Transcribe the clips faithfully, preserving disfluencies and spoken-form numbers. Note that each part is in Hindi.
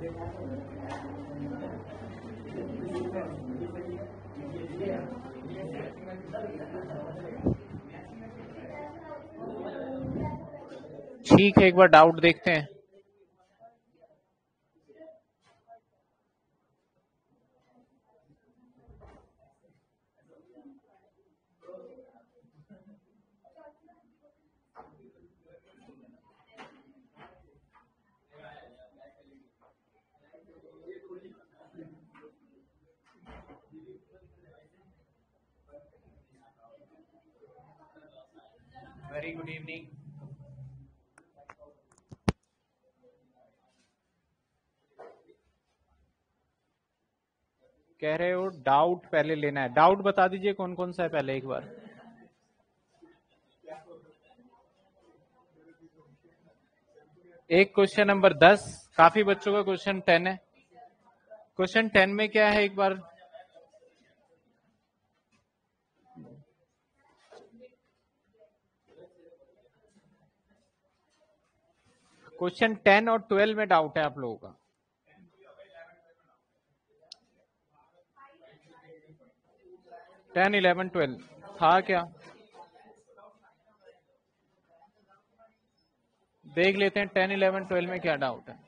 ठीक है, एक बार डाउट देखते हैं। Very good evening. कह रहे हो डाउट पहले लेना है, डाउट बता दीजिए कौन कौन सा है पहले एक बार। एक क्वेश्चन नंबर दस, काफी बच्चों का क्वेश्चन टेन है। क्वेश्चन टेन में क्या है एक बार क्वेश्चन टेन और ट्वेल्व में डाउट है आप लोगों का। टेन इलेवन ट्वेल्व था क्या, देख लेते हैं टेन इलेवन ट्वेल्व में क्या डाउट है।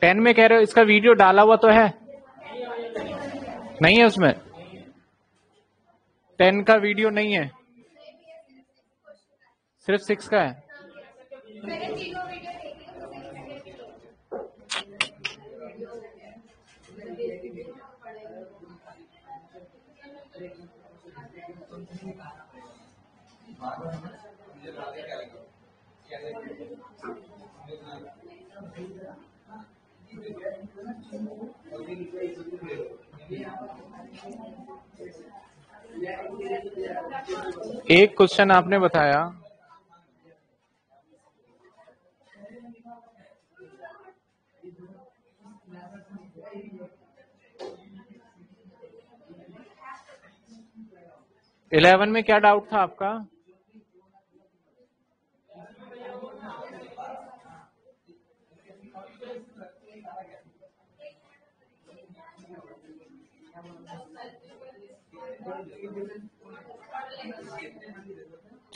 टेन में कह रहे हो, इसका वीडियो डाला हुआ तो है? नहीं है उसमें, टेन का वीडियो नहीं है, सिर्फ सिक्स का है। एक क्वेश्चन आपने बताया इलेवन में क्या डाउट था आपका?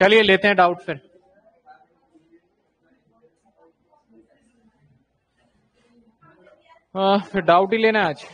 चलिए लेते हैं डाउट फिर। आ, फिर डाउट ही लेना है आज।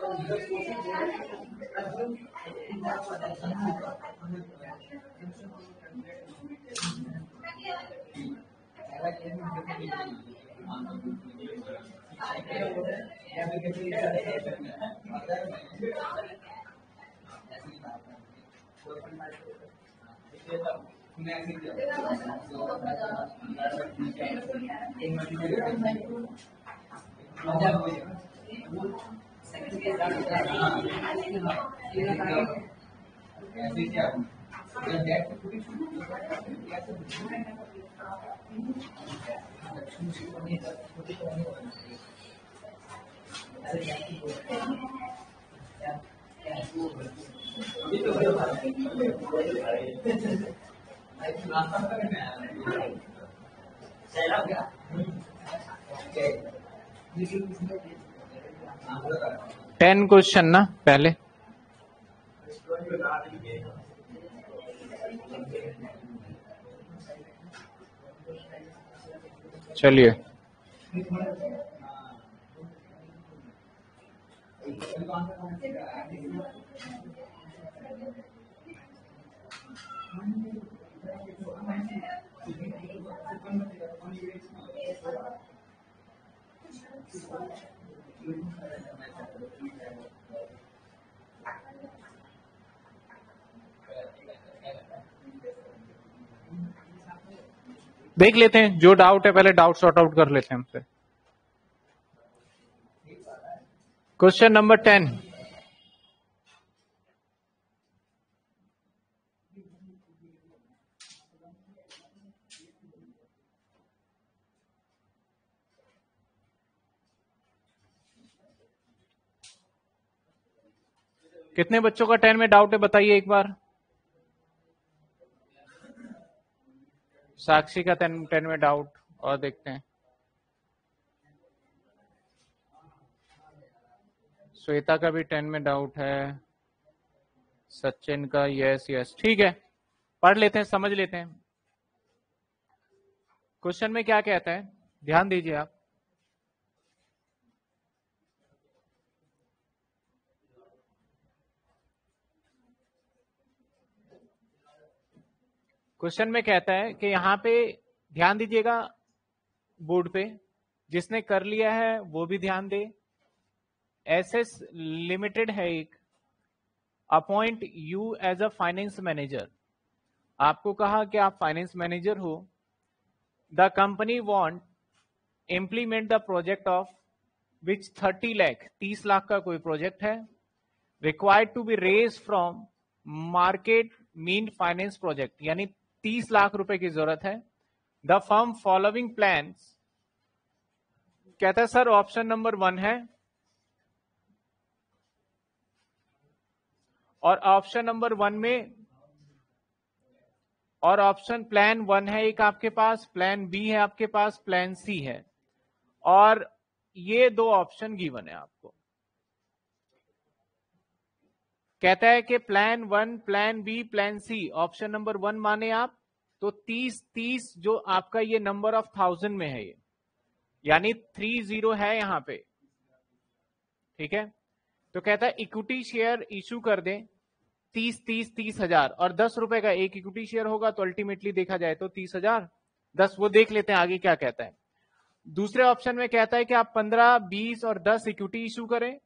I क्या टेन क्वेश्चन ना पहले चलिए देख लेते हैं जो डाउट है पहले डाउट सॉर्ट आउट कर लेते हैं हमसे। क्वेश्चन नंबर टेन कितने बच्चों का टेन में डाउट है बताइए एक बार। साक्षी का टेन टेन में डाउट और देखते हैं श्वेता का भी टेन में डाउट है। सचिन का यस यस ठीक है पढ़ लेते हैं समझ लेते हैं क्वेश्चन में क्या कहता है ध्यान दीजिए आप। क्वेश्चन में कहता है कि यहाँ पे ध्यान दीजिएगा बोर्ड पे, जिसने कर लिया है वो भी ध्यान दे। एसएस लिमिटेड है एक, appoint you as a finance manager. आपको कहा कि आप फाइनेंस मैनेजर हो। The company want implement the project of which thirty lakh तीस लाख का कोई प्रोजेक्ट है, required to be raise from market mean finance project, यानी तीस लाख रुपए की जरूरत है। द फर्म फॉलोइंग प्लान्स, कहता है सर ऑप्शन नंबर वन है और ऑप्शन नंबर वन में और ऑप्शन प्लान वन है एक आपके पास, प्लान बी है आपके पास, प्लान सी है और ये दो ऑप्शन गिवन है आपको। कहता है कि plan one, plan B, plan C, option number one माने आप तो तीस तीस जो आपका ये नंबर ऑफ थाउजेंड में है ये, यानी थ्री जीरो है यहाँ पे ठीक है। तो कहता है इक्विटी शेयर इशू कर दें तीस तीस तीस हजार और दस रुपए का एक इक्विटी शेयर होगा तो अल्टीमेटली देखा जाए तो तीस हजार दस वो देख लेते हैं आगे क्या कहता है। दूसरे ऑप्शन में कहता है कि आप पंद्रह बीस और दस इक्विटी इशू करें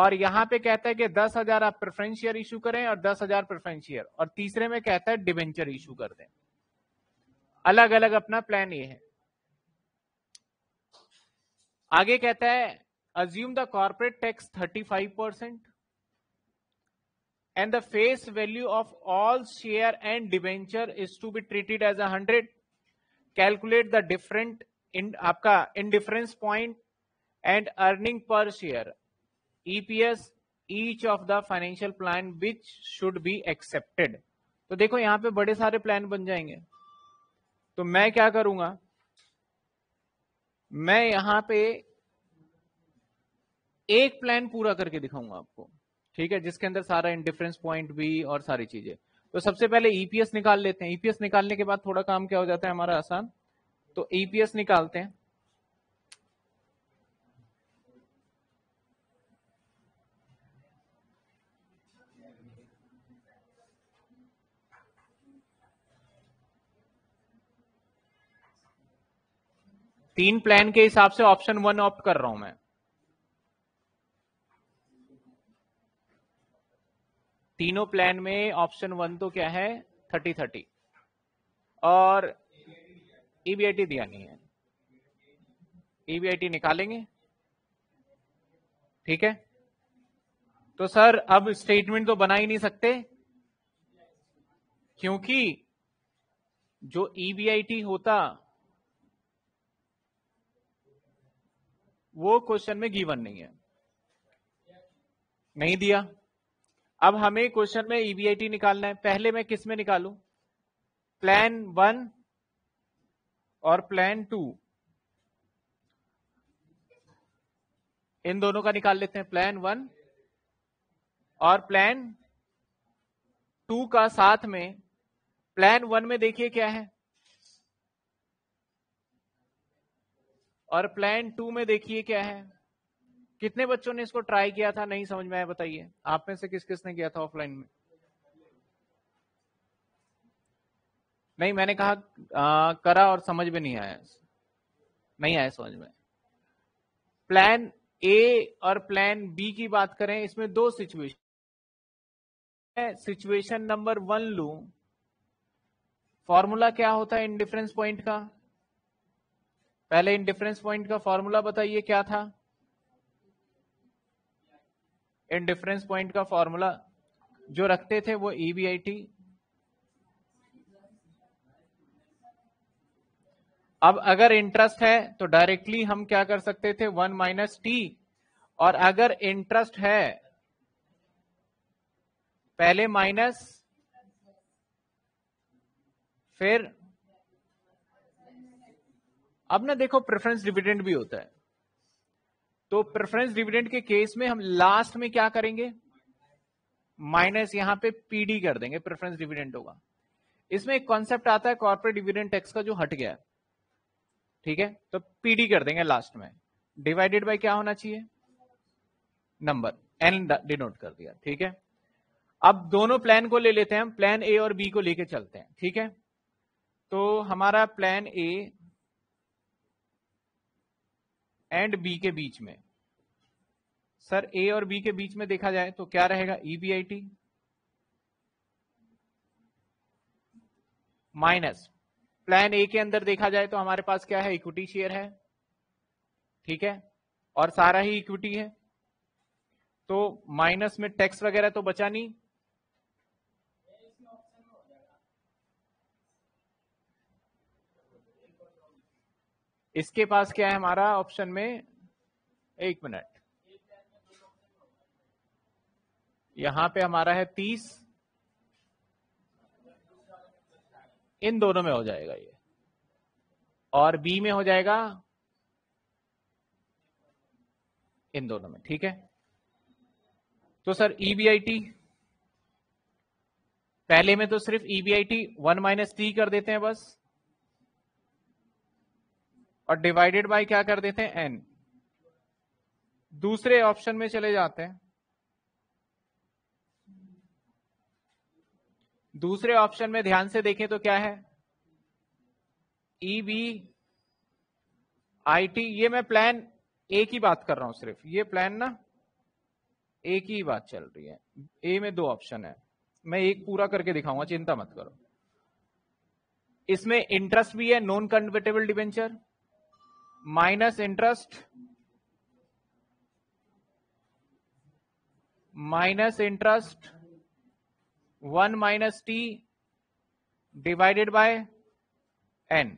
और यहाँ पे कहता है कि दस हजार आप प्रेफरेंस शेयर इशू करें और दस हजार प्रेफरेंस शेयर और तीसरे में कहता है डिबेंचर इशू कर दें। अलग अलग अपना प्लान ये है। आगे कहता है assume the corporate tax thirty five percent and the face value of all share and debenture is to be treated as a hundred. Calculate the different in आपका indifference point and earning per share E P S each of the financial plan which should be accepted। तो देखो यहाँ पे बड़े सारे प्लान बन जाएंगे। तो मैं क्या करूंगा, मैं यहाँ पे एक प्लान पूरा करके दिखाऊंगा आपको ठीक है, जिसके अंदर सारा इंडिफरेंस पॉइंट भी और सारी चीजें। तो सबसे पहले E P S निकाल लेते हैं। E P S निकालने के बाद थोड़ा काम क्या हो जाता है हमारा आसान। तो E P S निकालते हैं तीन प्लान के हिसाब से ऑप्शन वन ऑप्ट कर रहा हूं मैं। तीनों प्लान में ऑप्शन वन तो क्या है थर्टी थर्टी और ईबीआईटी दिया नहीं है, ईबीआईटी निकालेंगे। ठीक है, तो सर अब स्टेटमेंट तो बना ही नहीं सकते क्योंकि जो ईबीआईटी होता वो क्वेश्चन में गिवन नहीं है, नहीं दिया। अब हमें क्वेश्चन में ईबीआईटी निकालना है। पहले मैं किस में निकालूं, प्लान वन और प्लान टू, इन दोनों का निकाल लेते हैं। प्लान वन और प्लान टू का साथ में, प्लान वन में देखिए क्या है और प्लान टू में देखिए क्या है। कितने बच्चों ने इसको ट्राई किया था, नहीं समझ में आया बताइए, आप में से किस किस ने किया था ऑफलाइन में? नहीं, मैंने कहा आ, करा और समझ में नहीं आया, नहीं आया समझ में। प्लान ए और प्लान बी की बात करें, इसमें दो सिचुएशन है। सिचुएशन नंबर वन लूं, फॉर्मूला क्या होता है इंडिफरेंस पॉइंट का? पहले इंडिफरेंस पॉइंट का फॉर्मूला बताइए क्या था। इंडिफरेंस पॉइंट का फॉर्मूला जो रखते थे वो ईबीआईटी। अब अगर इंटरेस्ट है तो डायरेक्टली हम क्या कर सकते थे, वन माइनस टी, और अगर इंटरेस्ट है पहले माइनस फिर, अब ना देखो प्रेफरेंस डिविडेंड भी होता है, तो प्रेफरेंस डिविडेंड के केस में हम लास्ट में क्या करेंगे, माइनस यहां पे पीडी कर देंगे, प्रेफरेंस डिविडेंड होगा। इसमें एक कॉन्सेप्ट आता है कॉर्पोरेट डिविडेंड टैक्स का जो हट गया है, ठीक है, तो पीडी कर देंगे लास्ट में, डिवाइडेड बाय क्या होना चाहिए नंबर, एन डिनोट कर दिया। ठीक है, अब दोनों प्लान को ले लेते हैं हम, प्लान ए और बी को लेके चलते हैं। ठीक है, तो हमारा प्लान ए एंड बी के बीच में, सर ए और बी के बीच में देखा जाए तो क्या रहेगा, ईबीआईटी माइनस, प्लान ए के अंदर देखा जाए तो हमारे पास क्या है, इक्विटी शेयर है, ठीक है, और सारा ही इक्विटी है, तो माइनस में टैक्स वगैरह तो बचा नहीं। इसके पास क्या है हमारा ऑप्शन में, एक मिनट, यहां पे हमारा है तीस, इन दोनों में हो जाएगा ये, और बी में हो जाएगा इन दोनों में। ठीक है, तो सर ईबीआईटी, पहले में तो सिर्फ ईबीआईटी वन माइनस टी कर देते हैं बस, और डिवाइडेड बाय क्या कर देते हैं एन। दूसरे ऑप्शन में चले जाते हैं, दूसरे ऑप्शन में ध्यान से देखें तो क्या है, ई बी आई टी, ये मैं प्लान ए की बात कर रहा हूं सिर्फ, ये प्लान ना ए की बात चल रही है, ए में दो ऑप्शन है, मैं एक पूरा करके दिखाऊंगा, चिंता मत करो। इसमें इंटरेस्ट भी है, non convertible debenture minus interest minus interest one minus T divided by N.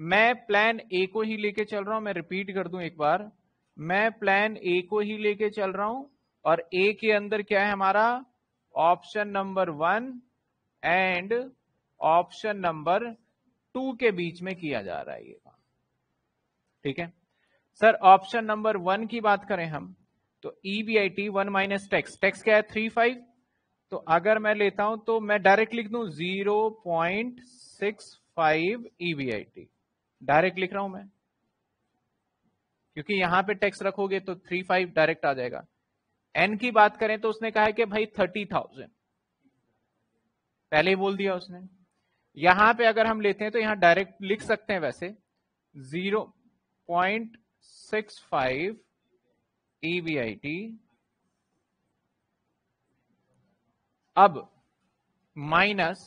मैं प्लान ए को ही लेके चल रहा हूं, मैं रिपीट कर दूं एक बार, मैं प्लान ए को ही लेके चल रहा हूं, और ए के अंदर क्या है हमारा option number one and option number two के बीच में किया जा रहा है ये काम। ठीक है सर, ऑप्शन नंबर वन की बात करें हम तो EBIT one minus tax, tax क्या है थ्री फाइव, तो अगर मैं लेता हूं तो मैं डायरेक्ट लिख दूं zero point six five EBIT, direct लिख रहा हूं मैं, क्योंकि यहां पे टैक्स रखोगे तो थ्री फाइव डायरेक्ट आ जाएगा। एन की बात करें तो उसने कहा है कि भाई थर्टी थाउजेंड पहले ही बोल दिया उसने, यहां पे अगर हम लेते हैं तो यहां डायरेक्ट लिख सकते हैं वैसे zero point six five E B I T। अब माइनस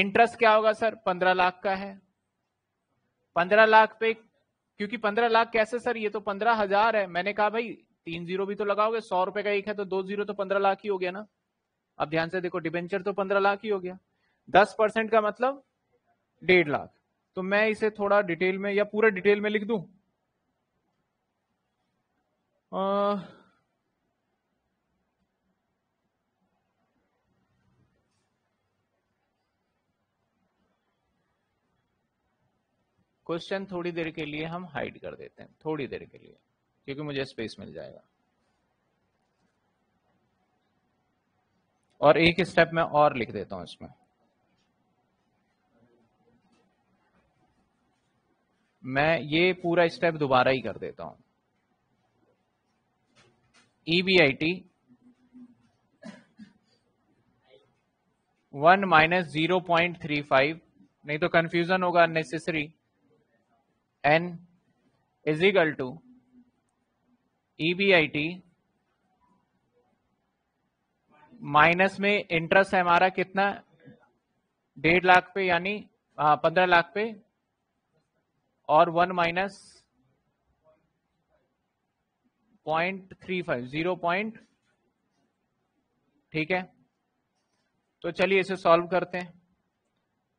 इंटरेस्ट क्या होगा सर, पंद्रह लाख का है, पंद्रह लाख पे, क्योंकि पंद्रह लाख कैसे सर, ये तो पंद्रह हजार है। मैंने कहा भाई तीन जीरो भी तो लगाओगे, सौ रुपए का एक है तो दो जीरो तो पंद्रह लाख ही हो गया ना। अब ध्यान से देखो, डिबेंचर तो पंद्रह लाख ही हो गया, दस परसेंट का मतलब डेढ़ लाख। तो मैं इसे थोड़ा डिटेल में या पूरा डिटेल में लिख दूं, आ, क्वेश्चन थोड़ी देर के लिए हम हाइड कर देते हैं, थोड़ी देर के लिए, क्योंकि मुझे स्पेस मिल जाएगा। और एक स्टेप में और लिख देता हूं इसमें, मैं ये पूरा स्टेप दोबारा ही कर देता हूं। E B I T one minus zero point three five नहीं तो कंफ्यूजन होगा unnecessary, N is equal to E B I T minus में इंटरेस्ट है हमारा कितना, डेढ़ लाख पे यानी पंद्रह लाख पे, और one minus point three five zero point, ठीक है। तो चलिए इसे सॉल्व करते हैं।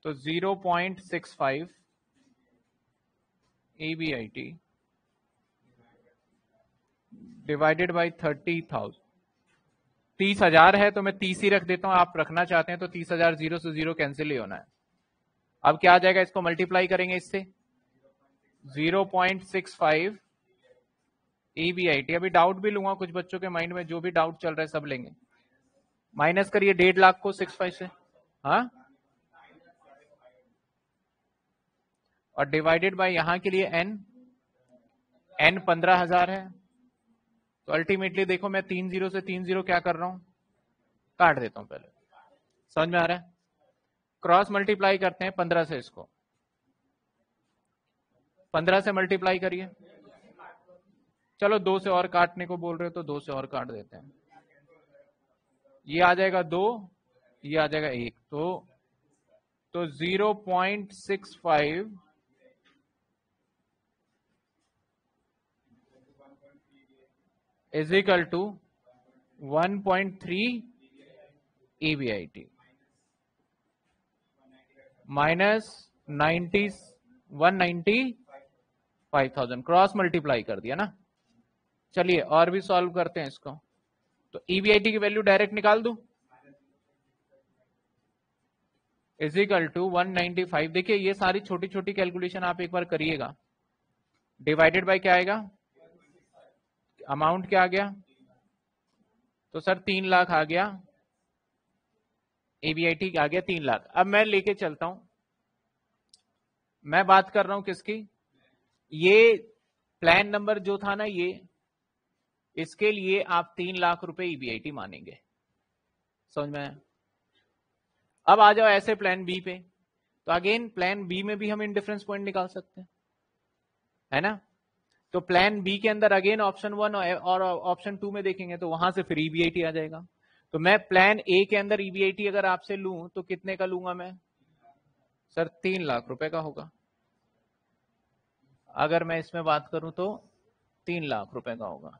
तो zero point six five E B I T divided by thirty thousand तीस हजार है तो मैं तीस ही रख देता हूं, आप रखना चाहते हैं तो तीस हजार, जीरो से जीरो कैंसिल ही होना है। अब क्या आ जाएगा, इसको मल्टीप्लाई करेंगे इससे, zero point six five E B I T। अभी डाउट भी लूंगा, कुछ बच्चों के माइंड में जो भी डाउट चल रहा है सब लेंगे। माइनस करिए डेढ़ लाख को सिक्स फाइव से, हाँ, और डिवाइडेड बाय यहां के लिए n, n पंद्रह हजार है। तो अल्टीमेटली देखो मैं तीन जीरो से तीन जीरो क्या कर रहा हूं, काट देता हूं पहले, समझ में आ रहा है। क्रॉस मल्टीप्लाई करते हैं पंद्रह से, इसको पंद्रह से मल्टीप्लाई करिए। चलो दो से और काटने को बोल रहे हो तो दो से और काट देते हैं, ये आ जाएगा दो, ये आ जाएगा एक। तो तो zero point six five is equal to one point three E B I T minus ninety one ninety five thousand cross multiply कर दिया ना। चलिए और भी सॉल्व करते हैं इसको। तो E B I T की वैल्यू डायरेक्ट निकाल दूं, is equal to one ninety five. देखिए ये सारी छोटी छोटी कैलकुलेशन आप एक बार करिएगा। डिवाइडेड बाय क्या आएगा, अमाउंट क्या आ गया, तो सर तीन लाख आ गया, E B I T आ गया तीन लाख। अब मैं लेके चलता हूं, मैं बात कर रहा हूं किसकी, ये प्लान नंबर जो था ना ये, इसके लिए आप तीन लाख रुपए E B I T मानेंगे, समझ में। अब आ जाओ ऐसे प्लान बी पे, तो अगेन प्लान बी में भी हम इंडिफरेंस पॉइंट निकाल सकते हैं, है ना। तो प्लान बी के अंदर अगेन ऑप्शन वन और ऑप्शन टू में देखेंगे तो वहां से फिर E B I T आ जाएगा। तो मैं प्लान ए के अंदर E B I T अगर आपसे लू तो कितने का लूंगा मैं सर, तीन लाख रुपए का होगा। अगर मैं इसमें बात करूं तो तीन लाख रुपए का होगा,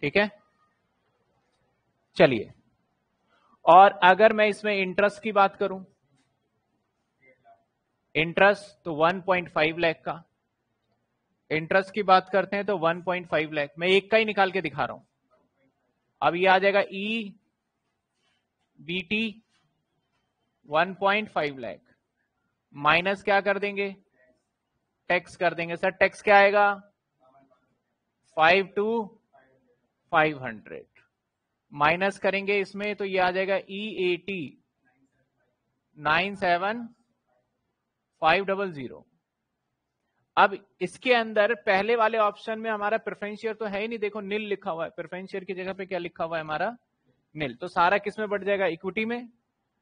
ठीक है। चलिए और अगर मैं इसमें इंटरेस्ट की बात करूं, इंटरेस्ट तो वन पॉइंट फाइव लाख का, इंटरेस्ट की बात करते हैं तो वन पॉइंट फाइव लाख, मैं एक का ही निकाल के दिखा रहा हूं। अब ये आ जाएगा E B T one point five lakh, minus क्या कर देंगे, टैक्स कर देंगे। सर टैक्स क्या आएगा, five two five hundred, minus करेंगे इसमें तो ये आ जाएगा E A T nine seven five double zero. अब इसके अंदर पहले वाले ऑप्शन में हमारा प्रेफरेंस शेयर तो है ही नहीं, देखो नील लिखा हुआ है, प्रेफरेंस शेयर की जगह पे क्या लिखा हुआ है हमारा, नील। तो सारा किसमें बढ़ जाएगा, इक्विटी में।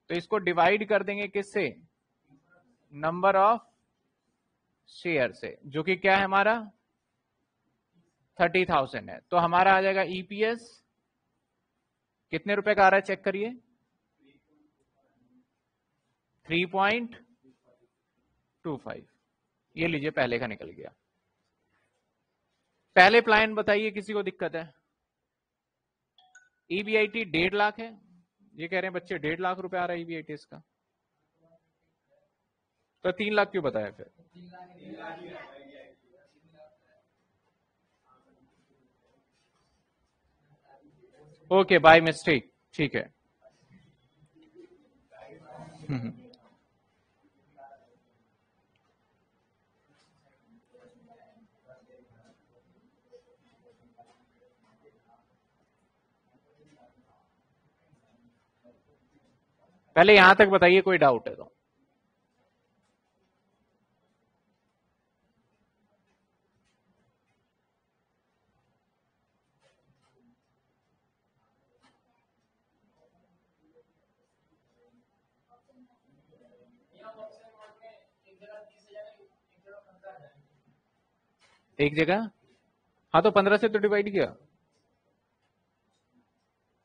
तो इसको डिवाइड कर देंगे किससे, नंबर ऑफ शेयर से, जो कि क्या है हमारा थर्टी थाउजेंड है। तो हमारा आ जाएगा ईपीएस कितने रुपए का आ रहा है, चेक करिए, थ्री पॉइंट टू फाइव। ये लीजिए पहले का निकल गया। पहले प्लान बताइए किसी को दिक्कत है। ईबीआईटी डेढ़ लाख है, ये कह रहे हैं बच्चे डेढ़ लाख रुपए आ रहा है ईबीआईटी इसका, तो तीन लाख क्यों बताया फिर? ओके बाय मिस्टेक, ठीक है। पहले यहां तक बताइए, कोई डाउट है तो। एक जगह, हाँ तो पंद्रह से तो डिवाइड किया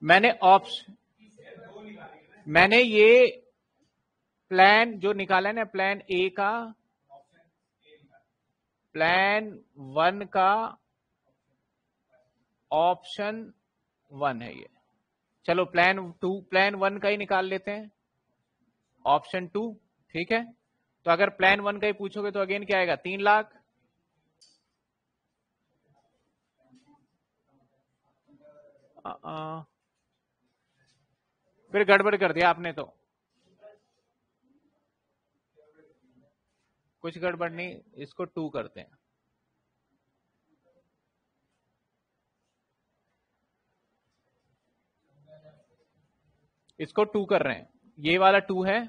मैंने। ऑप्शन मैंने ये प्लान जो निकाला है ना, प्लान ए का, प्लान वन का ऑप्शन वन है ये। चलो प्लान टू, प्लान वन का ही निकाल लेते हैं, ऑप्शन टू, ठीक है। तो अगर प्लान वन का ही पूछोगे तो अगेन क्या आएगा, तीन लाख। आ, आ, फिर गड़बड़ कर दिया आपने, तो कुछ गड़बड़ नहीं, इसको टू करते हैं। इसको टू कर रहे हैं, ये वाला टू है,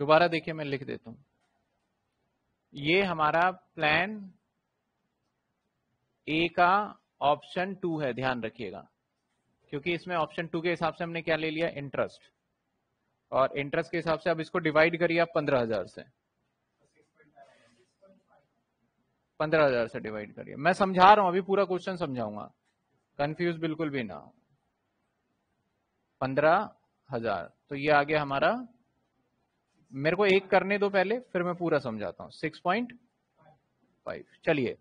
दोबारा देखिए मैं लिख देता हूं। ये हमारा प्लान ए का ऑप्शन टू है, ध्यान रखिएगा, क्योंकि इसमें ऑप्शन टू के हिसाब से हमने क्या ले लिया, इंटरेस्ट, और इंटरेस्ट के हिसाब से अब इसको डिवाइड करिए आप पंद्रह हजार से, पंद्रह हजार से डिवाइड करिए। मैं समझा रहा हूं, अभी पूरा क्वेश्चन समझाऊंगा, कंफ्यूज बिल्कुल भी ना हो। पंद्रह हजार, तो ये आ गया हमारा, मेरे को एक करने दो पहले, फिर मैं पूरा समझाता हूं, सिक्स पॉइंट फाइव। चलिए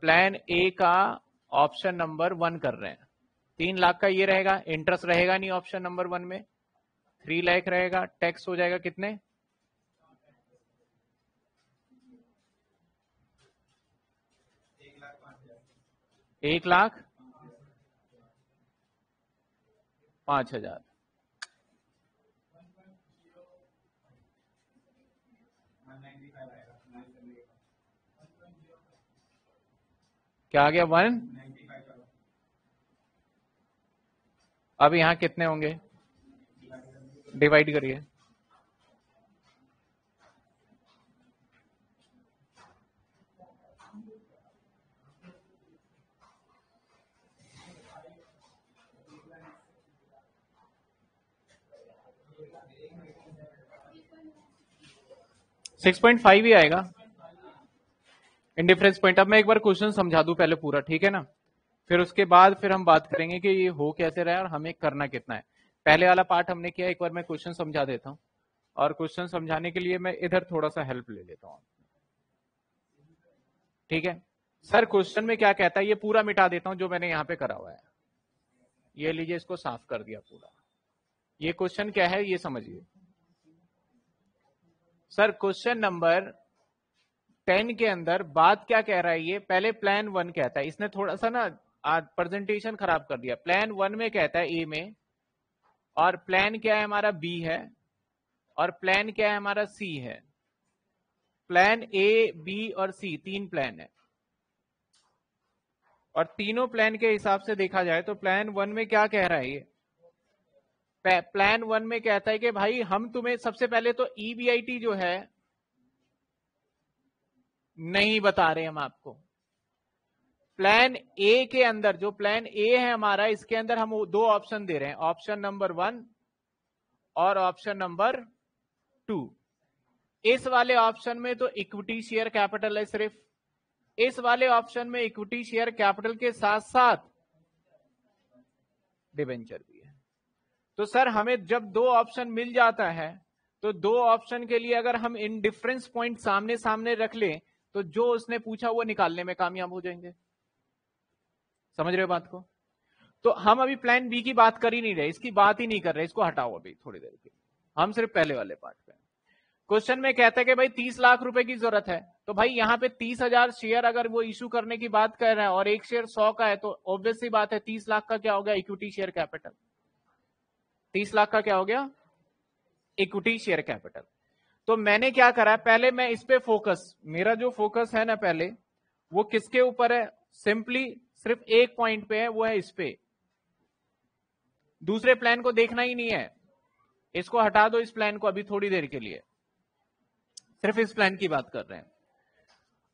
प्लान ए का ऑप्शन नंबर वन कर रहे हैं, तीन लाख का ये रहेगा, इंटरेस्ट रहेगा नहीं ऑप्शन नंबर वन में, थ्री लाख रहेगा, टैक्स हो जाएगा कितने, एक लाख पांच हजार। क्या आ गया, वन। अब यहां कितने होंगे, डिवाइड करिए, सिक्स पॉइंट फाइव ही आएगा इन डिफरेंस पॉइंट। अब मैं एक बार क्वेश्चन समझा दूं पहले पूरा, ठीक है ना, फिर उसके बाद फिर हम बात करेंगे कि ये हो कैसे रहा है और हमें करना कितना है। पहले वाला पार्ट हमने किया, एक बार मैं क्वेश्चन समझा देता हूं, और क्वेश्चन समझाने के लिए मैं इधर थोड़ा सा हेल्प ले लेता हूं, ठीक है। सर क्वेश्चन में क्या कहता है, ये पूरा मिटा देता हूं जो मैंने यहाँ पे करा हुआ है, ये लीजिए इसको साफ कर दिया पूरा। ये क्वेश्चन क्या है ये समझिए। सर क्वेश्चन नंबर टेन के अंदर बात क्या कह रहा है, ये पहले प्लान वन कहता है, इसने थोड़ा सा ना प्रेजेंटेशन खराब कर दिया। प्लान वन में कहता है ए में, और प्लान क्या है हमारा बी है, और प्लान क्या है हमारा सी है। प्लान ए, बी और सी तीन प्लान है, और तीनों प्लान के हिसाब से देखा जाए तो प्लान वन में क्या कह रहा है ये, प्लान वन में कहता है कि भाई हम तुम्हें सबसे पहले तो ईबीआईटी जो है नहीं बता रहे हम आपको, प्लान ए के अंदर, जो प्लान ए है हमारा, इसके अंदर हम दो ऑप्शन दे रहे हैं, ऑप्शन नंबर वन और ऑप्शन नंबर टू। इस वाले ऑप्शन में तो इक्विटी शेयर कैपिटल है सिर्फ, इस वाले ऑप्शन में इक्विटी शेयर कैपिटल के साथ साथ डिबेंचर भी है। तो सर हमें जब दो ऑप्शन मिल जाता है तो दो ऑप्शन के लिए अगर हम इंडिफरेंस पॉइंट सामने सामने रख लें तो जो उसने पूछा वो निकालने में कामयाब हो जाएंगे। समझ रहे हो बात को? तो हम अभी प्लान बी की बात कर ही नहीं रहे, इसकी बात ही नहीं कर रहे, इसको हटाओ अभी थोड़ी देर के, हम सिर्फ पहले वाले पार्ट पे। क्वेश्चन में कहता है कि भाई तीस लाख रुपए की जरूरत है, तो भाई यहाँ पे तीस हजार शेयर अगर वो इश्यू करने की बात कर रहा है और एक शेयर सौ का है तो ऑब्वियस सी बात है तीस लाख का क्या हो गया इक्विटी शेयर कैपिटल, तीस लाख का क्या हो गया इक्विटी शेयर कैपिटल। तो मैंने क्या करा, पहले मैं इस पे फोकस, मेरा जो फोकस है ना पहले वो किसके ऊपर है, सिंपली सिर्फ एक पॉइंट पे है, वो है इस पे। दूसरे प्लान को देखना ही नहीं है, इसको हटा दो, इस प्लान को अभी थोड़ी देर के लिए, सिर्फ इस प्लान की बात कर रहे हैं।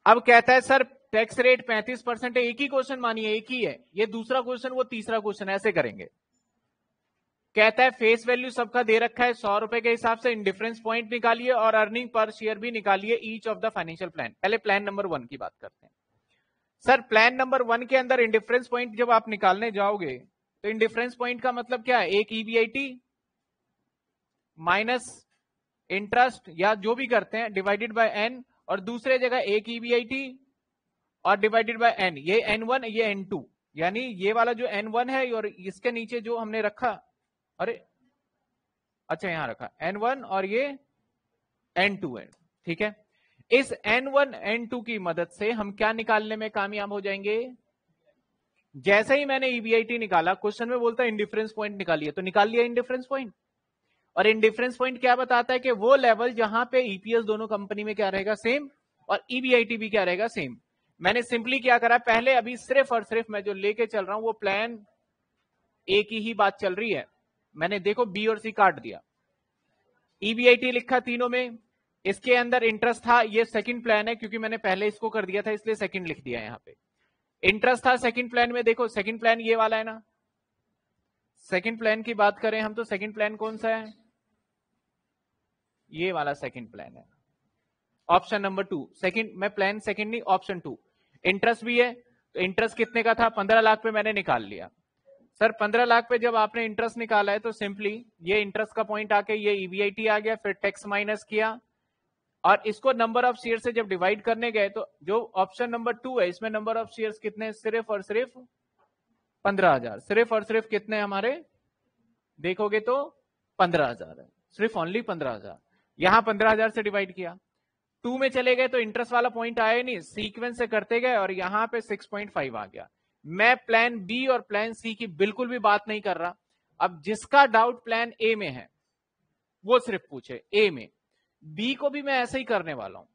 अब कहता है सर टैक्स रेट पैंतीस परसेंट है, एक ही क्वेश्चन मानिए, एक ही है, ये दूसरा क्वेश्चन वो तीसरा क्वेश्चन, ऐसे करेंगे। कहता है फेस वैल्यू सबका दे रखा है सौ रुपए के हिसाब से, इंडिफरेंस पॉइंट निकालिए और अर्निंग पर शेयर भी निकालिए each of the financial plan. पहले प्लान नंबर वन की बात करते हैं। सर प्लान नंबर वन के अंदर इंडिफरेंस पॉइंट जब आप निकालने जाओगे तो इंडिफरेंस पॉइंट का मतलब क्या है, एक ईबीआईटी माइनस इंटरेस्ट या जो भी करते हैं डिवाइडेड बाय एन, और दूसरे जगह एक ईबीआईटी और डिवाइडेड बाय एन, ये एन वन ये एन टू, यानी ये वाला जो एन वन है और इसके नीचे जो हमने रखा, अरे अच्छा यहां रखा एन वन और ये एन टू है, ठीक है। इस एन वन एन टू की मदद से हम क्या निकालने में कामयाब हो जाएंगे। जैसे ही मैंने ईबीआईटी निकाला, क्वेश्चन में बोलता है इंडिफरेंस पॉइंट निकालिए, तो निकाल लिया इंडिफरेंस पॉइंट। और इंडिफरेंस पॉइंट क्या बताता है कि वो लेवल जहां पे ईपीएस दोनों कंपनी में क्या रहेगा सेम और ईबीआईटी भी क्या रहेगा सेम। मैंने सिंपली क्या करा, पहले अभी सिर्फ और सिर्फ मैं जो लेके चल रहा हूं वो प्लान ए की ही बात चल रही है। मैंने देखो बी और सी काट दिया, ईबीआईटी लिखा तीनों में, इसके अंदर इंटरेस्ट था, ये सेकंड प्लान है क्योंकि मैंने पहले इसको कर दिया था इसलिए सेकंड लिख दिया यहाँ पे। इंटरेस्ट था सेकंड प्लान में, देखो सेकंड प्लान ये वाला है ना, सेकंड प्लान की बात करें हम तो सेकंड प्लान कौन सा है, ये वाला सेकंड प्लान है, ऑप्शन नंबर टू। सेकंड मैं प्लान सेकंड नहीं ऑप्शन टू, इंटरेस्ट भी है तो इंटरेस्ट कितने का था पंद्रह लाख पे मैंने निकाल लिया। सर पंद्रह लाख पे जब आपने इंटरेस्ट निकाला है तो सिंपली ये इंटरेस्ट का पॉइंट आके ये ईबीआईटी आ गया, फिर टैक्स माइनस किया और इसको नंबर ऑफ शेयर से जब डिवाइड करने गए तो जो ऑप्शन नंबर टू है इसमें नंबर ऑफ शेयर्स कितने, सिर्फ और सिर्फ पंद्रह हजार, सिर्फ और सिर्फ कितने हमारे देखोगे तो पंद्रह हजार है, सिर्फ ओनली पंद्रह हजार। यहां पंद्रह हजार से डिवाइड किया, टू में चले गए तो इंटरेस्ट वाला पॉइंट आया नहीं, सीक्वेंस से करते गए और यहाँ पे सिक्स पॉइंट फाइव आ गया। मैं प्लान बी और प्लान सी की बिल्कुल भी बात नहीं कर रहा। अब जिसका डाउट प्लान ए में है वो सिर्फ पूछे ए में, बी को भी मैं ऐसे ही करने वाला हूं,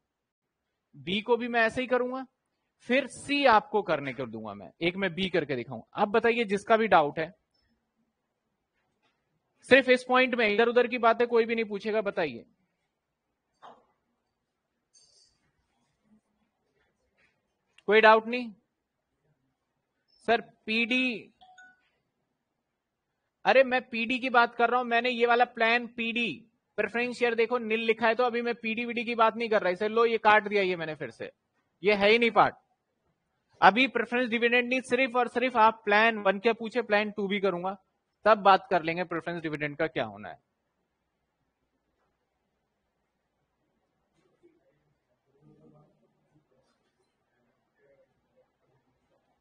बी को भी मैं ऐसे ही करूंगा, फिर सी आपको करने कर दूंगा मैं, एक मैं बी करके दिखाऊंगा। आप बताइए जिसका भी डाउट है, सिर्फ इस पॉइंट में, इधर उधर की बातें कोई भी नहीं पूछेगा, बताइए। कोई डाउट नहीं सर पीडी, अरे मैं पीडी की बात कर रहा हूं, मैंने ये वाला प्लान पीडी प्रेफरेंस शेयर देखो नील लिखा है तो अभी मैं पीडी वीडी की बात नहीं कर रहा, इसे लो ये काट दिया, ये मैंने फिर से ये है ही नहीं पार्ट। अभी प्रेफरेंस डिविडेंड नहीं, सिर्फ और सिर्फ आप प्लान वन के पूछे, प्लान टू भी करूंगा तब बात कर लेंगे प्रेफरेंस डिविडेंड का क्या होना है।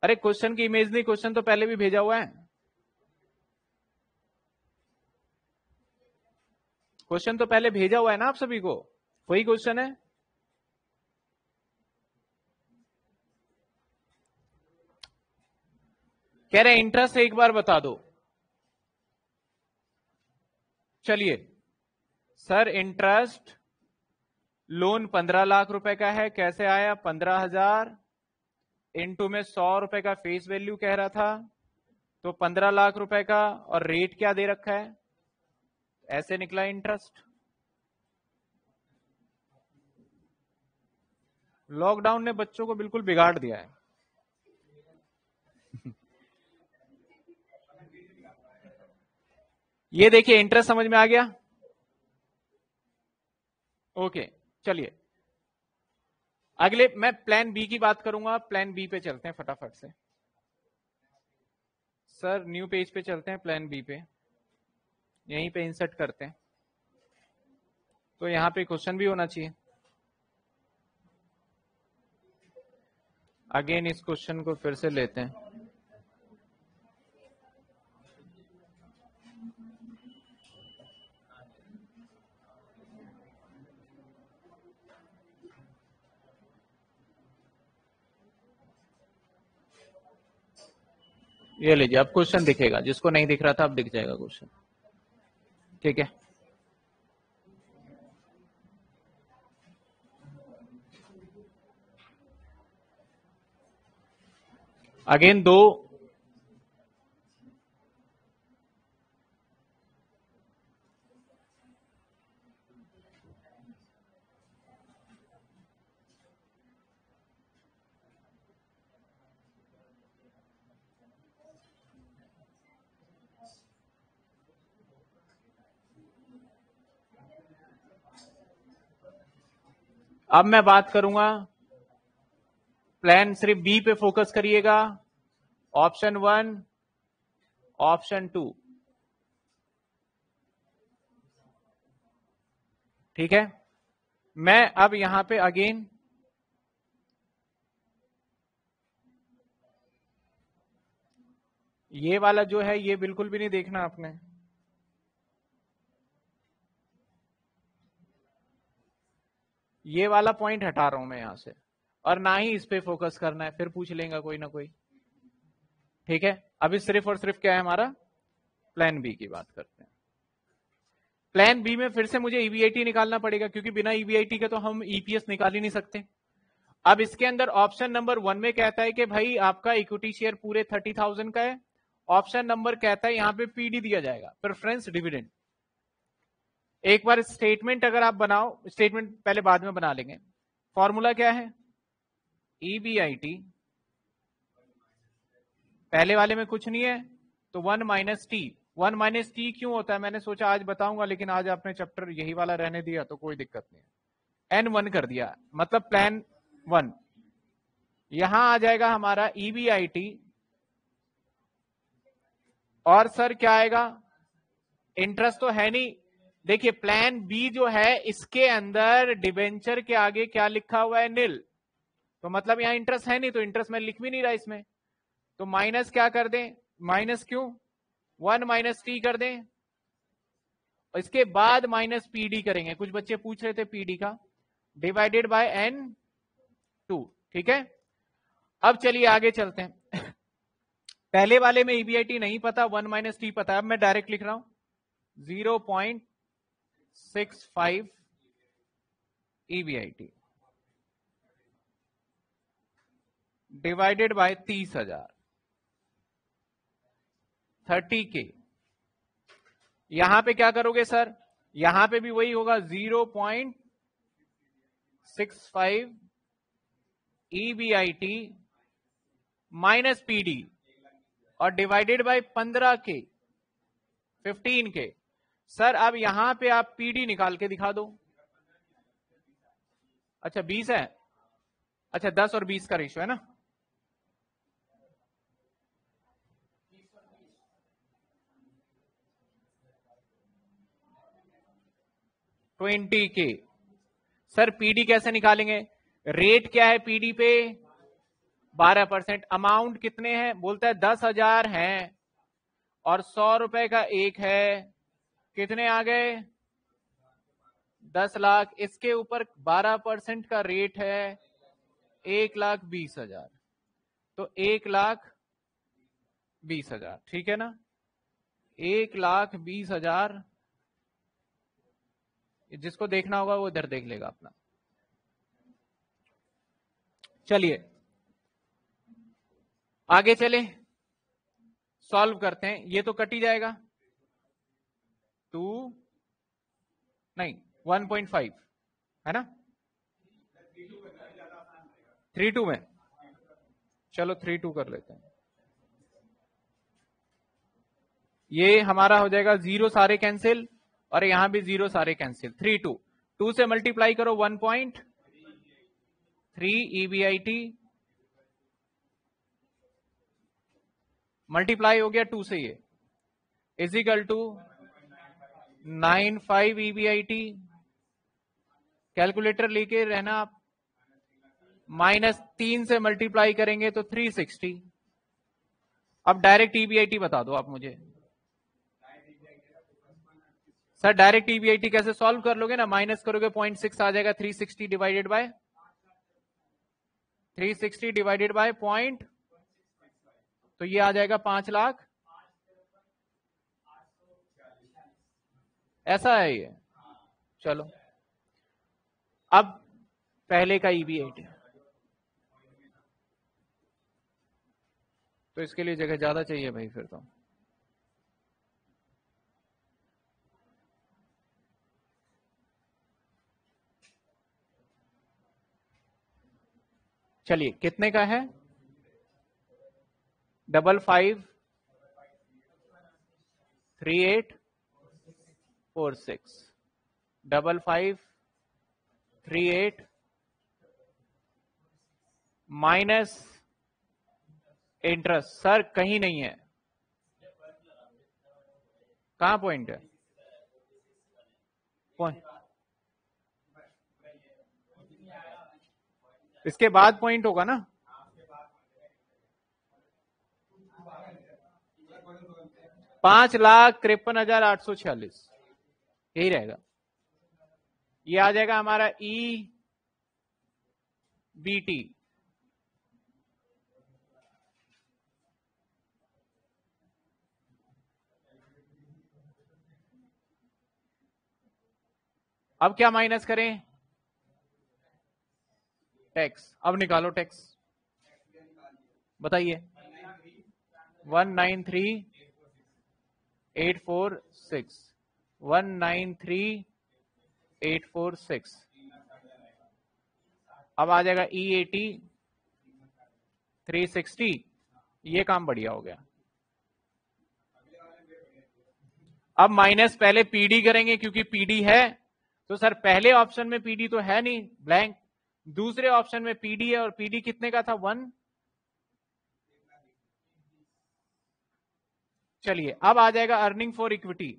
अरे क्वेश्चन की इमेज नहीं, क्वेश्चन तो पहले भी भेजा हुआ है, क्वेश्चन तो पहले भेजा हुआ है ना आप सभी को, वही क्वेश्चन है। कह रहे इंटरेस्ट एक बार बता दो, चलिए सर इंटरेस्ट लोन पंद्रह लाख रुपए का है, कैसे आया पंद्रह हजार इंटू में सौ रुपए का फेस वैल्यू कह रहा था तो पंद्रह लाख रुपए का, और रेट क्या दे रखा है, ऐसे निकला इंटरेस्ट। लॉकडाउन ने बच्चों को बिल्कुल बिगाड़ दिया है, ये देखिए इंटरेस्ट समझ में आ गया। ओके चलिए अगले मैं प्लान बी की बात करूंगा, प्लान बी पे चलते हैं फटाफट से सर, न्यू पेज पे चलते हैं, प्लान बी पे यहीं पे इंसर्ट करते हैं तो यहां पे क्वेश्चन भी होना चाहिए। अगेन इस क्वेश्चन को फिर से लेते हैं, ये लीजिए अब क्वेश्चन दिखेगा, जिसको नहीं दिख रहा था अब दिख जाएगा क्वेश्चन, ठीक है। अगेन दो अब मैं बात करूंगा, प्लान सिर्फ बी पे फोकस करिएगा, ऑप्शन वन ऑप्शन टू, ठीक है। मैं अब यहां पे अगेन ये वाला जो है ये बिल्कुल भी नहीं देखना आपने, ये वाला पॉइंट हटा रहा हूं मैं यहां से, और ना ही इस पे फोकस करना है, फिर पूछ लेगा कोई ना कोई, ठीक है। अभी सिर्फ और सिर्फ क्या है हमारा प्लान बी की बात करते हैं। प्लान बी में फिर से मुझे ईबीआईटी निकालना पड़ेगा क्योंकि बिना ईबीआईटी के तो हम ईपीएस निकाल ही नहीं सकते। अब इसके अंदर ऑप्शन नंबर वन में कहता है कि भाई आपका इक्विटी शेयर पूरे थर्टी थाउजेंड का है, ऑप्शन नंबर कहता है यहाँ पे पीडी दिया जाएगा, प्रेफरेंस डिविडेंड। एक बार स्टेटमेंट अगर आप बनाओ, स्टेटमेंट पहले बाद में बना लेंगे, फॉर्मूला क्या है ईबीआईटी, पहले वाले में कुछ नहीं है तो one minus T, one minus T क्यों होता है मैंने सोचा आज बताऊंगा लेकिन आज आपने चैप्टर यही वाला रहने दिया तो कोई दिक्कत नहीं, एन वन कर दिया मतलब प्लान वन, यहां आ जाएगा हमारा ईबीआईटी और सर क्या आएगा इंटरेस्ट तो है नहीं। देखिए प्लान बी जो है इसके अंदर डिबेंचर के आगे क्या लिखा हुआ है निल, तो मतलब यहां इंटरेस्ट है नहीं तो इंटरेस्ट मैं लिख भी नहीं रहा इसमें, तो माइनस क्या कर दें, माइनस क्यों वन माइनस टी कर दें और इसके बाद माइनस पीडी करेंगे, कुछ बच्चे पूछ रहे थे पीडी का, डिवाइडेड बाय एन टू, ठीक है। अब चलिए आगे चलते हैं, पहले वाले में ईबीआईटी नहीं पता, वन माइनस टी पता है, अब मैं डायरेक्ट लिख रहा हूं zero point six five EBIT divided by तीस हजार थर्टी के। यहां पे क्या करोगे सर, यहां पे भी वही होगा zero point six five EBIT minus PD और डिवाइडेड बाय पंद्रह के फिफ्टीन के। सर अब यहां पे आप पीडी निकाल के दिखा दो, अच्छा बीस है, अच्छा दस और बीस का रेशो है ना, ट्वेंटी के। सर पीडी कैसे निकालेंगे, रेट क्या है पीडी पे बारह परसेंट, अमाउंट कितने हैं बोलता है दस हजार है और सौ रुपए का एक है, कितने आ गए दस लाख, इसके ऊपर बारह परसेंट का रेट है एक लाख बीस हजार तो एक लाख बीस हजार ठीक है ना, एक लाख बीस हजार जिसको देखना होगा वो इधर देख लेगा अपना। चलिए आगे चले सॉल्व करते हैं, ये तो कट ही जाएगा टू नहीं वन पॉइंट फाइव है ना थ्री टू में, चलो थ्री टू कर लेते हैं, ये हमारा हो जाएगा जीरो सारे कैंसिल और यहां भी जीरो सारे कैंसिल, थ्री टू टू से मल्टीप्लाई करो one point three EBIT multiply हो गया टू से ये is equal two nine five EBIT, calculator लेके रहना आप, माइनस तीन से मल्टीप्लाई करेंगे तो थ्री सिक्सटी। अब डायरेक्ट ईबीआईटी बता दो आप मुझे सर, डायरेक्ट ईबीआईटी कैसे सॉल्व कर लोगे ना, माइनस करोगे पॉइंट सिक्स आ जाएगा, three sixty divided by three sixty divided by point, तो ये आ जाएगा पांच लाख, ऐसा है ये। चलो अब पहले का ईबीआईटी, तो इसके लिए जगह ज्यादा चाहिए भाई फिर तो। चलिए कितने का है, double five three eight four six, double five three eight minus interest, sir कहीं नहीं है, कहां पॉइंट है, पॉइंट इसके बाद पॉइंट होगा ना, पांच लाख तिरपन हजार आठ सौ छियालीस यही रहेगा। ये आ जाएगा हमारा ई बी टी, अब क्या माइनस करें, टैक्स, अब निकालो टैक्स, बताइए one nine three eight four six, one nine three eight four six, अब आ जाएगा ई एटी थ्री सिक्सटी, ये काम बढ़िया हो गया। अब माइनस पहले पीडी करेंगे क्योंकि पीडी है, तो सर पहले ऑप्शन में पीडी तो है नहीं ब्लैंक, दूसरे ऑप्शन में पीडी है, और पीडी कितने का था वन। चलिए अब आ जाएगा अर्निंग फॉर इक्विटी,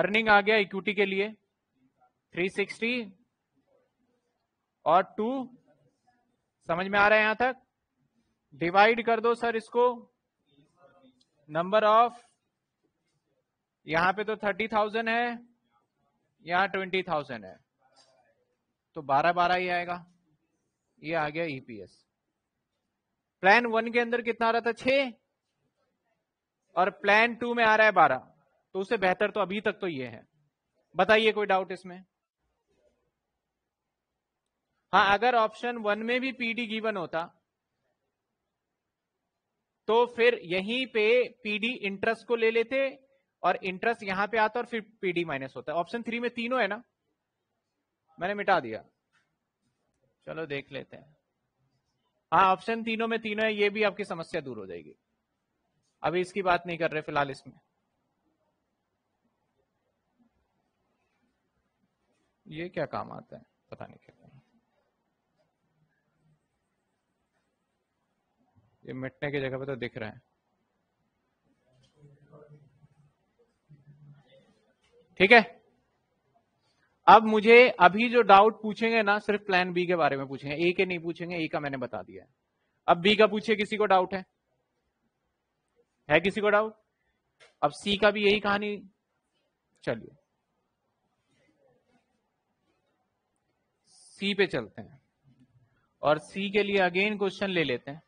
अर्निंग आ गया इक्विटी के लिए तीन सौ साठ और टू, समझ में आ रहा है यहां तक, डिवाइड कर दो सर इसको नंबर ऑफ, यहां पे तो थर्टी थाउजेंड है, यहां ट्वेंटी थाउजेंड है, तो बारह बारह ही आएगा, ये आ गया ईपीएस। प्लान वन के अंदर कितना आ रहा था छह और प्लान टू में आ रहा है बारह, तो उससे बेहतर तो अभी तक तो ये है। बताइए कोई डाउट इसमें। हाँ, अगर ऑप्शन वन में भी पीडी गिवन होता तो फिर यहीं पे पीडी इंटरेस्ट को ले लेते और इंटरेस्ट यहां पे आता और फिर पीडी माइनस होता है। ऑप्शन थ्री में तीनों है ना, मैंने मिटा दिया। चलो देख लेते हैं। हाँ, ऑप्शन तीनों में तीनों है, ये भी आपकी समस्या दूर हो जाएगी। अभी इसकी बात नहीं कर रहे फिलहाल इसमें। ये क्या काम आता है पता नहीं क्या, ये मिटने की जगह पे तो दिख रहे हैं। ठीक है, अब मुझे अभी जो डाउट पूछेंगे ना सिर्फ प्लान बी के बारे में पूछेंगे, ए के नहीं पूछेंगे, ए का मैंने बता दिया है। अब बी का पूछे, किसी को डाउट है है किसी को डाउट? अब सी का भी यही कहानी। चलिए सी पे चलते हैं और सी के लिए अगेन क्वेश्चन ले लेते हैं।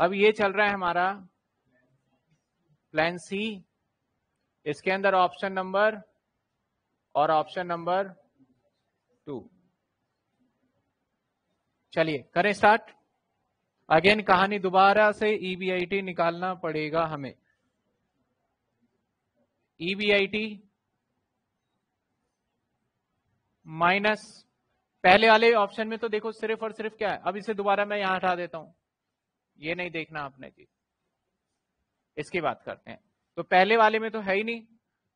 अब ये चल रहा है हमारा प्लान सी, इसके अंदर ऑप्शन नंबर और ऑप्शन नंबर टू। चलिए करें स्टार्ट। अगेन कहानी दोबारा से ईबीआईटी निकालना पड़ेगा हमें। ईबीआईटी माइनस पहले वाले ऑप्शन में तो देखो सिर्फ और सिर्फ क्या है। अब इसे दोबारा मैं यहां हटा देता हूं, ये नहीं देखना आपने जी, इसकी बात करते हैं। तो पहले वाले में तो है ही नहीं,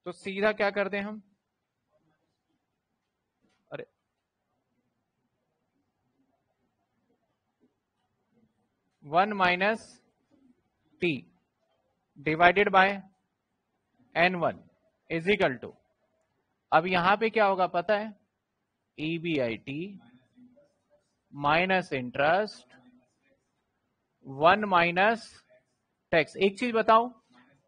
तो सीधा क्या करते हैं हम, अरे one minus T divided by N one is equal to, अब यहां पे क्या होगा पता है, E B I T minus interest one minus tax. एक चीज बताओ,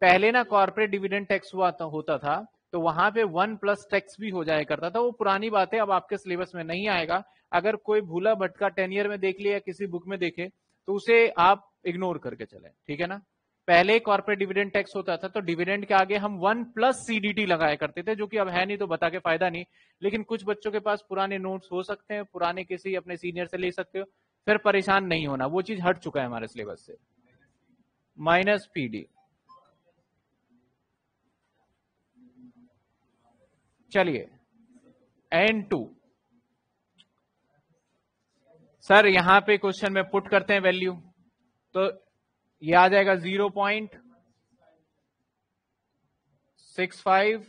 पहले ना कॉर्पोरेट डिविडेंड टैक्स हुआ तो होता था, तो वहां पे वन प्लस टैक्स भी हो जाया करता था। वो पुरानी बात है, अब आपके सिलेबस में नहीं आएगा। अगर कोई भूला भटका टेन ईयर में देख लिया या किसी बुक में देखे तो उसे आप इग्नोर करके चले, ठीक है ना। पहले कॉर्पोरेट डिविडेंड टैक्स होता था तो डिविडेंड के आगे हम वन प्लस सीडीटी लगाया करते थे, जो कि अब है नहीं तो बता के फायदा नहीं। लेकिन कुछ बच्चों के पास पुराने नोट्स हो सकते हैं, पुराने किसी अपने सीनियर से ले सकते हो, फिर परेशान नहीं होना। वो चीज हट चुका है हमारे सिलेबस से। माइनस पीडी, चलिए एन टू। सर यहां पे क्वेश्चन में पुट करते हैं वैल्यू, तो ये आ जाएगा zero point six five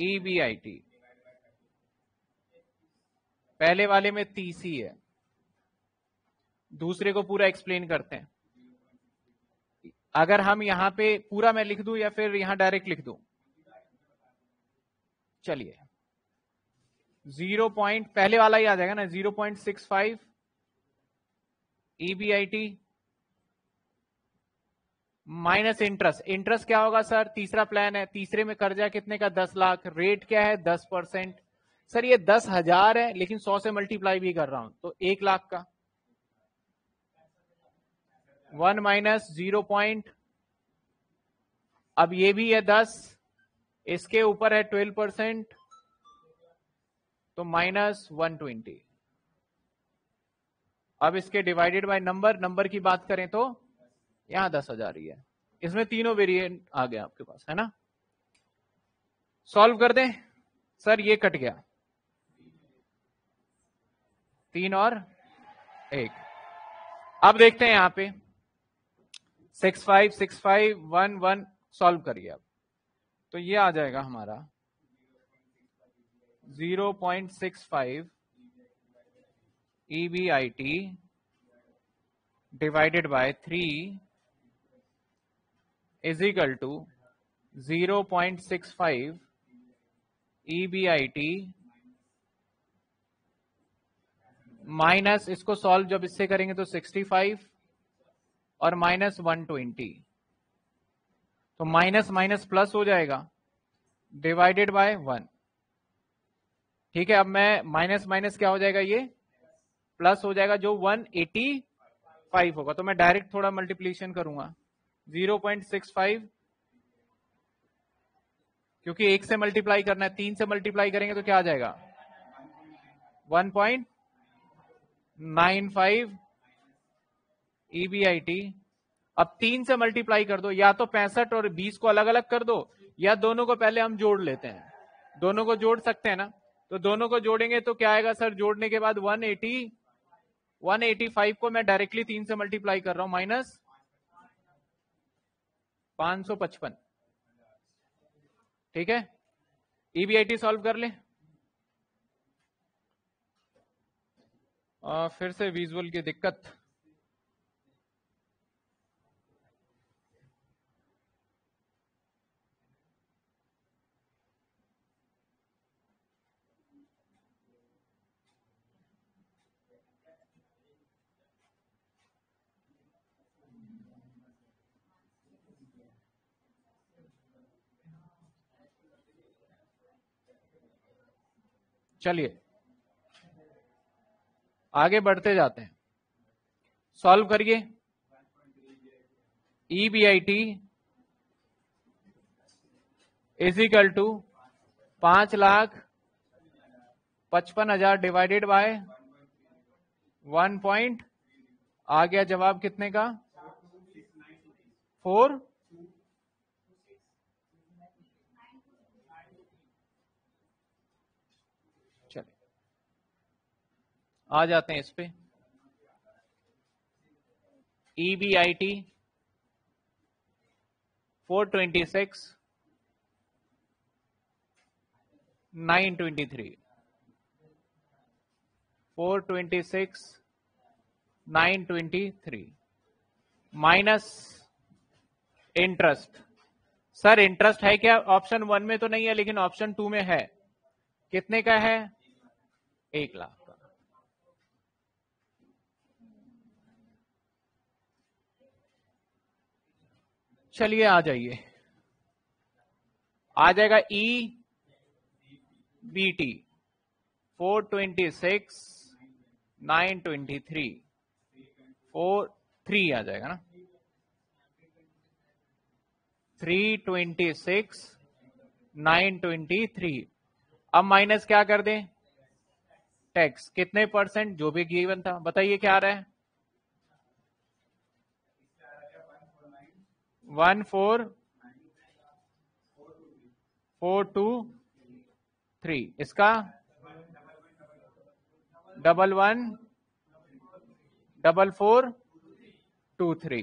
E B I T. पहले वाले में तीसी है, दूसरे को पूरा एक्सप्लेन करते हैं। अगर हम यहां पे पूरा मैं लिख दूं या फिर यहां डायरेक्ट लिख दूं, चलिए जीरो पॉइंट पहले वाला ही आ जाएगा ना, zero point six five EBIT minus interest. Interest क्या होगा सर, तीसरा प्लान है, तीसरे में कर्जा कितने का, दस लाख। रेट क्या है, दस परसेंट। सर ये दस हजार है लेकिन सौ से मल्टीप्लाई भी कर रहा हूं, तो एक लाख का वन माइनस जीरो पॉइंट, अब ये भी है दस, इसके ऊपर है ट्वेल्व परसेंट, तो माइनस वन ट्वेंटी। अब इसके डिवाइडेड बाय नंबर, नंबर की बात करें तो यहां दस हजार ही है। इसमें तीनों वेरिएंट आ गया आपके पास, है ना। सॉल्व कर दें। सर ये कट गया, तीन और एक। अब देखते हैं यहां पे six five six five one one solve करिए अब, तो ये आ जाएगा हमारा zero point six five EBIT divided by three is equal to zero point six five EBIT minus, इसको सॉल्व जब इससे करेंगे तो सिक्सटी फाइव और माइनस वन ट्वेंटी, तो माइनस माइनस प्लस हो जाएगा डिवाइडेड बाय वन। ठीक है, अब मैं माइनस माइनस क्या हो जाएगा, ये प्लस हो जाएगा जो वन एटी फाइव होगा। तो मैं डायरेक्ट थोड़ा मल्टीप्लिकेशन करूंगा जीरो पॉइंट सिक्स फाइव, क्योंकि एक से मल्टीप्लाई करना है, तीन से मल्टीप्लाई करेंगे तो क्या आ जाएगा one point nine five EBIT. अब तीन से मल्टीप्लाई कर दो, या तो पैंसठ और बीस को अलग अलग कर दो, या दोनों को पहले हम जोड़ लेते हैं। दोनों को जोड़ सकते हैं ना, तो दोनों को जोड़ेंगे तो क्या आएगा सर, जोड़ने के बाद one eighty one eighty five को मैं डायरेक्टली तीन से मल्टीप्लाई कर रहा हूं, माइनस पांच सौ पचपन। ठीक है, ईबीआईटी सॉल्व कर ले। आ, फिर से विजुअल की दिक्कत। चलिए आगे बढ़ते जाते हैं, सॉल्व करिए। E B I T is equal to पांच लाख पचपन हजार डिवाइडेड बाय वन पॉइंट आ गया जवाब कितने का फोर चले आ जाते हैं इस पे E B I T four twenty six nine twenty three four twenty six nine twenty three minus interest. Sir interest है क्या ऑप्शन वन में तो नहीं है लेकिन ऑप्शन टू में है। कितने का है एक लाख का। चलिए आ जाइए आ जाएगा E B T four twenty six nine twenty three four three आ जाएगा ना three twenty six nine twenty three. अब माइनस क्या कर दें टैक्स कितने परसेंट जो भी गिवन था बताइए क्या आ रहा है one four four two three इसका double one double four two three.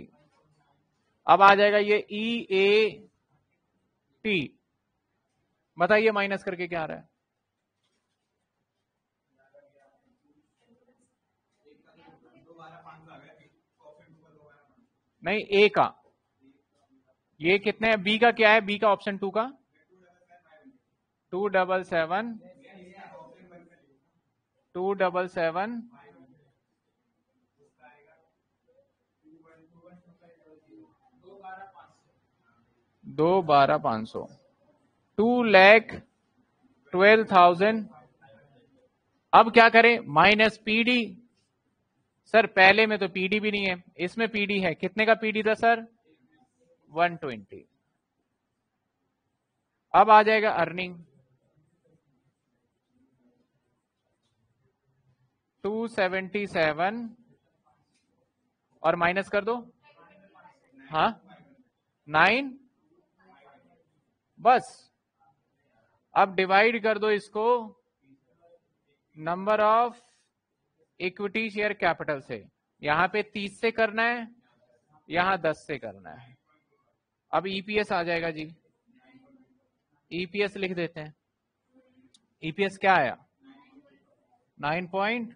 अब आ जाएगा ये ई ए टी बताइए माइनस करके क्या आ रहा है नहीं ए का ये कितने है बी का क्या है बी का ऑप्शन टू का two double seven two double seven दो बारह पांच सौ टू लैख ट्वेल्व थाउजेंड। अब क्या करें माइनस पीडी। सर पहले में तो पीडी भी नहीं है इसमें पीडी है कितने का पीडी था सर वन ट्वेंटी। अब आ जाएगा अर्निंग टू सेवेंटी सेवन और माइनस कर दो हाँ नाइन बस। अब डिवाइड कर दो इसको number of equity share capital से। यहां पे तीस से करना है यहां दस से करना है। अब ईपीएस आ जाएगा जी ईपीएस लिख देते हैं। ईपीएस क्या आया नाइन पॉइंट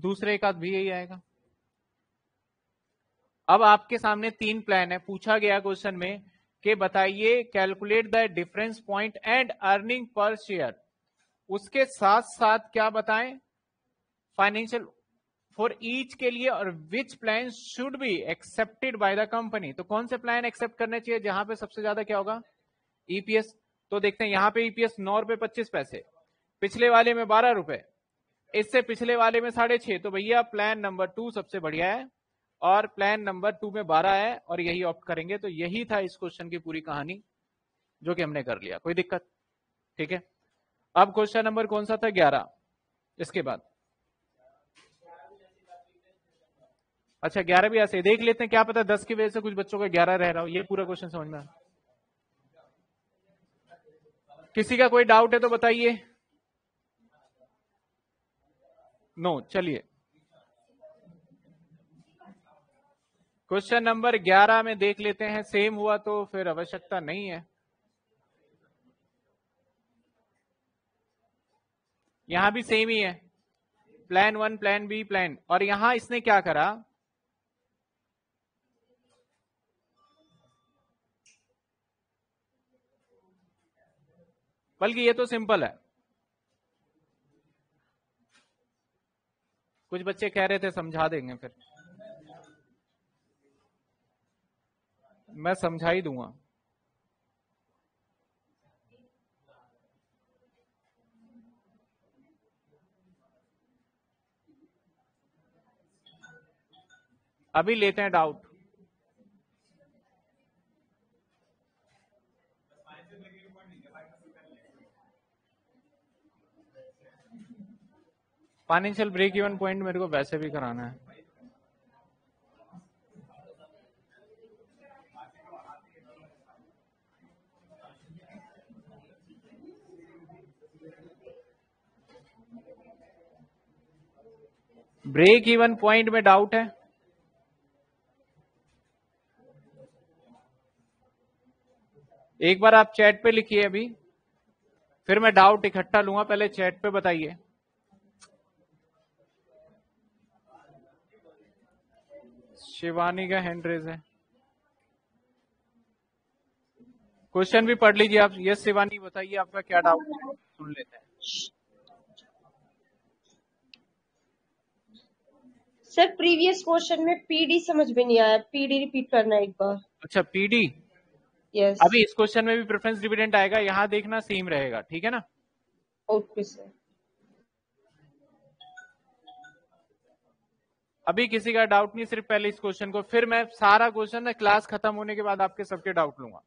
दूसरे का भी यही आएगा। अब आपके सामने तीन प्लान है। पूछा गया क्वेश्चन में कि बताइए calculate the difference point and earning per share. उसके साथ साथ क्या बताएं फाइनेंशियल फॉर ईच के लिए और which plan should be accepted by the company. तो कौन से प्लान एक्सेप्ट करने चाहिए जहां पे सबसे ज्यादा क्या होगा ईपीएस। तो देखते हैं यहां पे ईपीएस नौ रुपए पच्चीस पैसे पिछले वाले में बारह रुपए इससे पिछले वाले में साढ़े छह। तो भैया प्लान नंबर टू सबसे बढ़िया है और प्लान नंबर टू में बारह है और यही ऑप्ट करेंगे। तो यही था इस क्वेश्चन की पूरी कहानी जो कि हमने कर लिया कोई दिक्कत ठीक है। अब क्वेश्चन नंबर कौन सा था ग्यारह इसके बाद अच्छा ग्यारह भी ऐसे देख लेते हैं क्या पता दस की वजह से कुछ बच्चों का ग्यारह रह रहा हो। ये पूरा क्वेश्चन समझ में किसी का कोई डाउट है तो बताइए नो। चलिए क्वेश्चन नंबर ग्यारह में देख लेते हैं सेम हुआ तो फिर आवश्यकता नहीं है। यहां भी सेम ही है plan one plan B plan और यहां इसने क्या करा बल्कि ये तो सिंपल है। कुछ बच्चे कह रहे थे समझा देंगे फिर मैं समझा ही दूंगा। अभी लेते हैं doubt financial break even point मेरे को वैसे भी कराना है। ब्रेक इवन पॉइंट में डाउट है? एक बार आप चैट पे लिखिए अभी, फिर मैं डाउट इकट्ठा लूंगा, पहले चैट पे बताइए। शिवानी का हैंड रेज है। क्वेश्चन भी पढ़ लीजिए आप। यस शिवानी बताइए आपका क्या डाउट है, सुन लेते हैं। सर प्रीवियस क्वेश्चन में पीडी समझ में नहीं आया, पीडी रिपीट करना एक बार। अच्छा पीडी, यस। अभी इस क्वेश्चन में भी प्रेफरेंस डिविडेंड आएगा, यहाँ देखना सेम रहेगा, ठीक है ना? Okay sir. अभी किसी का डाउट नहीं, सिर्फ पहले इस क्वेश्चन को, फिर मैं सारा क्वेश्चन क्लास खत्म होने के बाद आपके सबके डाउट लूंगा।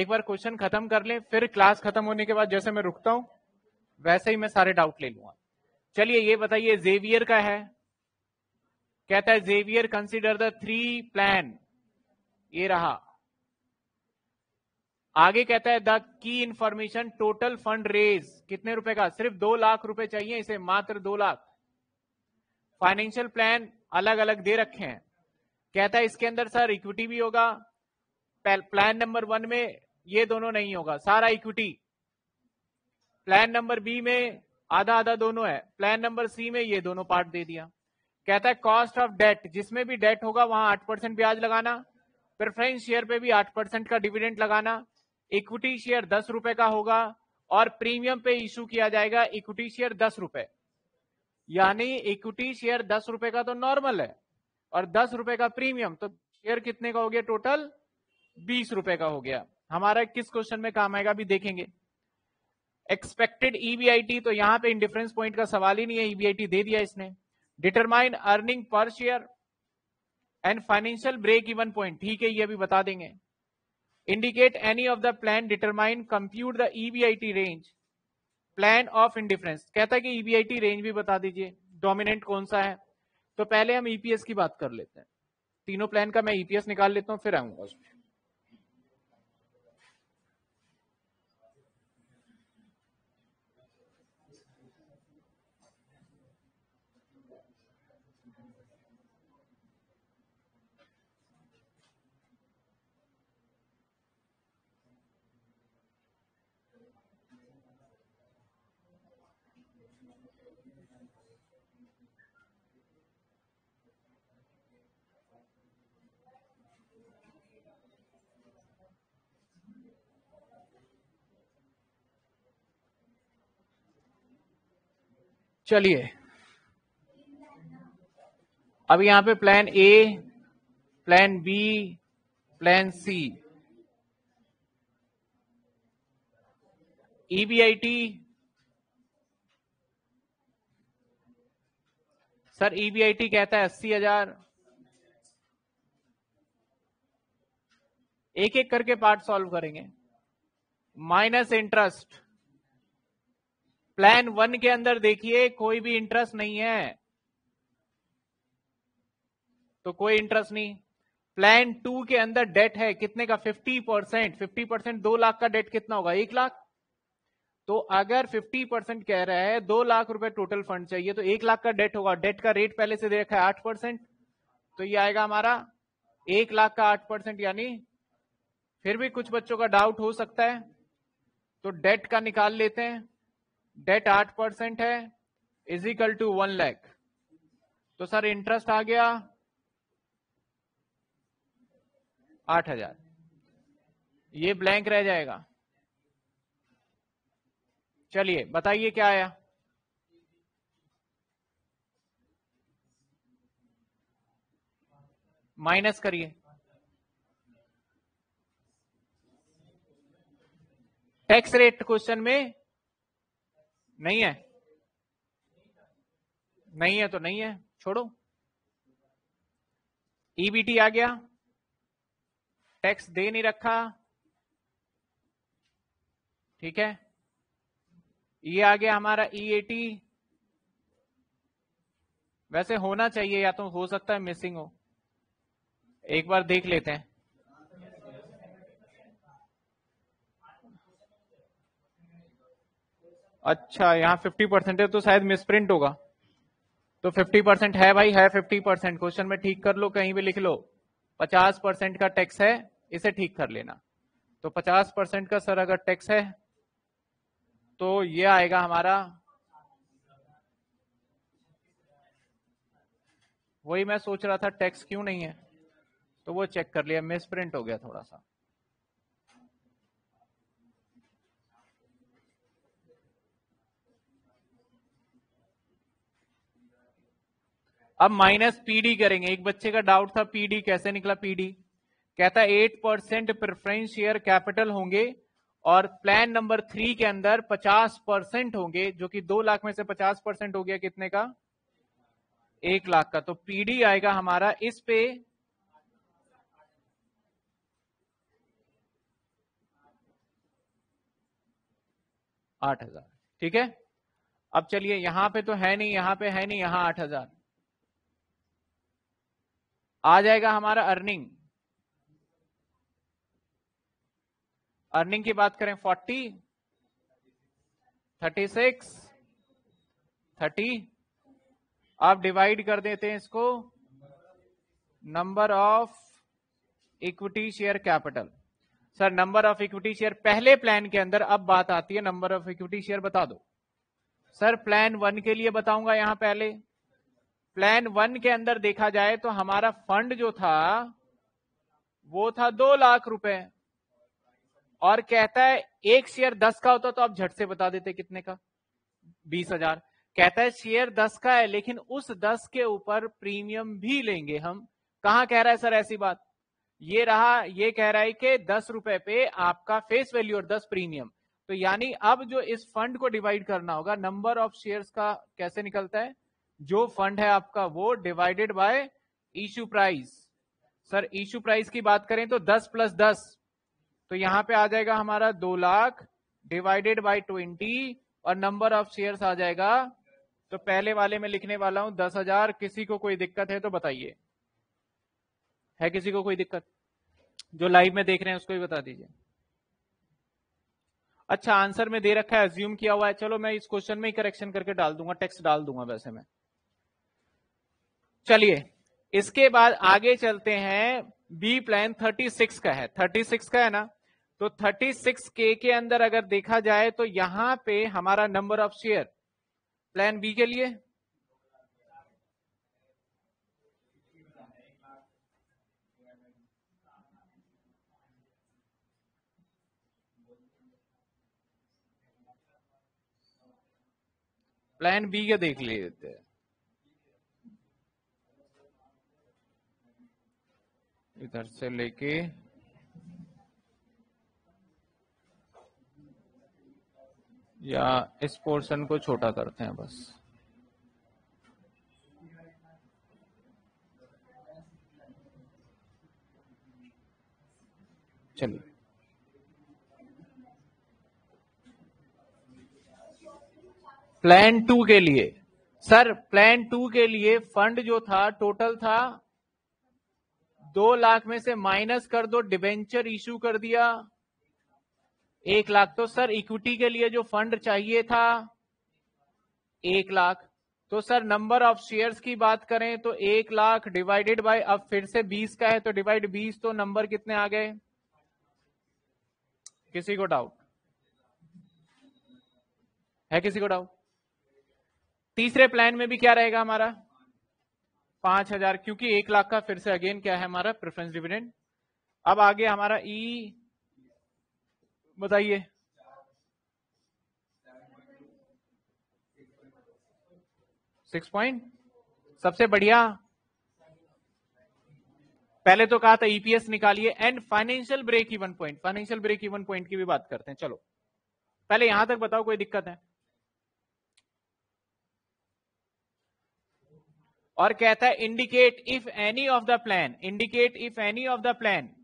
एक बार क्वेश्चन खत्म कर लें, फिर क्लास खत्म होने के बाद जैसे मैं रुकता हूं वैसे ही मैं सारे डाउट ले लूंगा। चलिए ये बताइए, जेवियर का है, कहता है Xavier consider the three plan, ये रहा। आगे कहता है the key information total fund raise कितने रुपए का, सिर्फ दो लाख रुपए चाहिए इसे, मात्र दो लाख। फाइनेंशियल प्लान अलग अलग दे रखे हैं। कहता है इसके अंदर सर इक्विटी भी होगा, प्लान नंबर वन में ये दोनों नहीं होगा, सारा इक्विटी। प्लान नंबर बी में आधा आधा दोनों है, प्लान नंबर सी में ये दोनों पार्ट दे दिया। कहता है कॉस्ट ऑफ डेट, जिसमें भी डेट होगा वहां आठ परसेंट ब्याज लगाना, प्रेफरेंस शेयर पे भी आठ परसेंट का डिविडेंड लगाना, इक्विटी शेयर दस रुपए का होगा और प्रीमियम पे इशू किया जाएगा इक्विटी शेयर दस रुपए। यानी इक्विटी शेयर दस रुपए का तो नॉर्मल है और दस रुपए का प्रीमियम, तो शेयर कितने का हो गया टोटल, बीस रुपए का हो गया। हमारा किस क्वेश्चन में काम आएगा अभी देखेंगे। एक्सपेक्टेड ईबीआईटी, तो यहां पे इंडिफरेंस पॉइंट का सवाल ही नहीं है, ईबीआईटी दे दिया इसने। Determine earning per share and financial break even point, ठीक है ये भी बता देंगे। Indicate any of the plan, determine, compute the EBIT range, plan of indifference. कहता है कि ईबीआईटी रेंज भी बता दीजिए, डोमिनेंट कौन सा है। तो पहले हम ईपीएस की बात कर लेते हैं, तीनों प्लान का मैं ईपीएस निकाल लेता हूं फिर आऊंगा उसमें। चलिए अब यहां पे plan A, plan B, plan C, EBIT. Sir EBIT कहता है अस्सी हजार। एक एक करके पार्ट सॉल्व करेंगे। माइनस इंटरेस्ट, प्लान वन के अंदर देखिए कोई भी इंटरेस्ट नहीं है, तो कोई इंटरेस्ट नहीं। प्लान टू के अंदर डेट है कितने का, फिफ्टी परसेंट। फिफ्टी परसेंट दो लाख का डेट कितना होगा, एक लाख। तो अगर फिफ्टी परसेंट कह रहा है दो लाख रुपए टोटल फंड चाहिए तो एक लाख का डेट होगा। डेट का रेट पहले से दे रखा है आठ परसेंट, तो ये आएगा हमारा एक लाख का आठ परसेंट। यानी फिर भी कुछ बच्चों का डाउट हो सकता है, तो डेट का निकाल लेते हैं। डेट आठ परसेंट है, is equal to one lakh. तो सर इंटरेस्ट आ गया आठ हजार, ये ब्लैंक रह जाएगा। चलिए बताइए क्या आया। माइनस करिए, टैक्स रेट क्वेश्चन में नहीं है, नहीं है तो नहीं है, छोड़ो। ईबीटी आ गया, टैक्स दे नहीं रखा, ठीक है। ये आ गया हमारा ईएटी, वैसे होना चाहिए, या तो हो सकता है मिसिंग हो। एक बार देख लेते हैं। अच्छा, यहाँ फिफ्टी परसेंट है तो शायद मिसप्रिंट होगा, तो फिफ्टी परसेंट है भाई, है फिफ्टी परसेंट। क्वेश्चन में ठीक कर लो, कहीं भी लिख लो फिफ्टी परसेंट का टैक्स है, इसे ठीक कर लेना। तो फिफ्टी परसेंट का सर अगर टैक्स है तो ये आएगा हमारा, वही मैं सोच रहा था टैक्स क्यों नहीं है, तो वो चेक कर लिया, मिसप्रिंट हो गया थोड़ा सा। अब माइनस पीडी करेंगे। एक बच्चे का डाउट था पीडी कैसे निकला। पीडी कहता है eight percent preference share capital होंगे और प्लान नंबर थ्री के अंदर पचास परसेंट होंगे, जो कि दो लाख में से पचास परसेंट हो गया कितने का, एक लाख का। तो पीडी आएगा हमारा इस पे आठ हजार। ठीक है, अब चलिए, यहां पे तो है नहीं, यहां पे है नहीं, यहां आठ हजार आ जाएगा हमारा। अर्निंग अर्निंग की बात करें, फोर्टी, थर्टी सिक्स, थर्टी, आप डिवाइड कर देते हैं इसको number of equity share capital. Sir number of equity share पहले प्लान के अंदर, अब बात आती है नंबर ऑफ इक्विटी शेयर बता दो। सर प्लान वन के लिए बताऊंगा, यहां पहले प्लान वन के अंदर देखा जाए तो हमारा फंड जो था वो था दो लाख रुपए, और कहता है एक शेयर दस का होता तो आप झट से बता देते कितने का, बीस हजार। कहता है शेयर दस का है, लेकिन उस दस के ऊपर प्रीमियम भी लेंगे हम। कहां कह रहा है सर ऐसी बात, ये रहा, ये कह रहा है कि दस रुपए पे आपका फेस वैल्यू और दस प्रीमियम। तो यानी अब जो इस फंड को डिवाइड करना होगा, नंबर ऑफ शेयर्स का कैसे निकलता है, जो फंड है आपका वो divided by issue price. Sir issue price की बात करें तो दस प्लस दस, तो यहां पे आ जाएगा हमारा दो लाख डिवाइडेड बाय ट्वेंटी, और नंबर ऑफ शेयर्स आ जाएगा, तो पहले वाले में लिखने वाला हूं दस हजार। किसी को कोई दिक्कत है तो बताइए, है किसी को कोई दिक्कत, जो लाइव में देख रहे हैं उसको भी बता दीजिए। अच्छा, आंसर में दे रखा है, अज्यूम किया हुआ है, चलो मैं इस क्वेश्चन में ही करेक्शन करके डाल दूंगा, टेक्स्ट डाल दूंगा वैसे मैं। चलिए इसके बाद आगे चलते हैं, बी प्लान थर्टी सिक्स का है, थर्टी सिक्स का है ना, तो थर्टी सिक्स के के अंदर अगर देखा जाए तो यहां पे हमारा number of share plan B के लिए प्लान बी के देख लेते हैं, इधर से लेके या इस पोर्शन को छोटा करते हैं बस। चलिए प्लान टू के लिए, सर प्लान टू के लिए फंड जो था टोटल था दो लाख में से माइनस कर दो, डिबेंचर इशू कर दिया एक लाख। तो सर इक्विटी के लिए जो फंड चाहिए था एक लाख, तो सर नंबर ऑफ शेयर्स की बात करें तो एक लाख डिवाइडेड बाय, अब फिर से बीस का है तो डिवाइड बीस, तो नंबर कितने आ गए, किसी को डाउट है, किसी को डाउट। तीसरे प्लान में भी क्या रहेगा हमारा पांच हजार, क्योंकि एक लाख का फिर से अगेन क्या है हमारा प्रेफरेंस डिविडेंड। अब आगे हमारा ई बताइए, सिक्स पॉइंट सबसे बढ़िया, पहले तो कहा था ईपीएस निकालिए and financial break even point, financial break even point की भी बात करते हैं। चलो पहले यहां तक बताओ कोई दिक्कत है। और कहता है indicate if any of the plan, indicate if any of the plan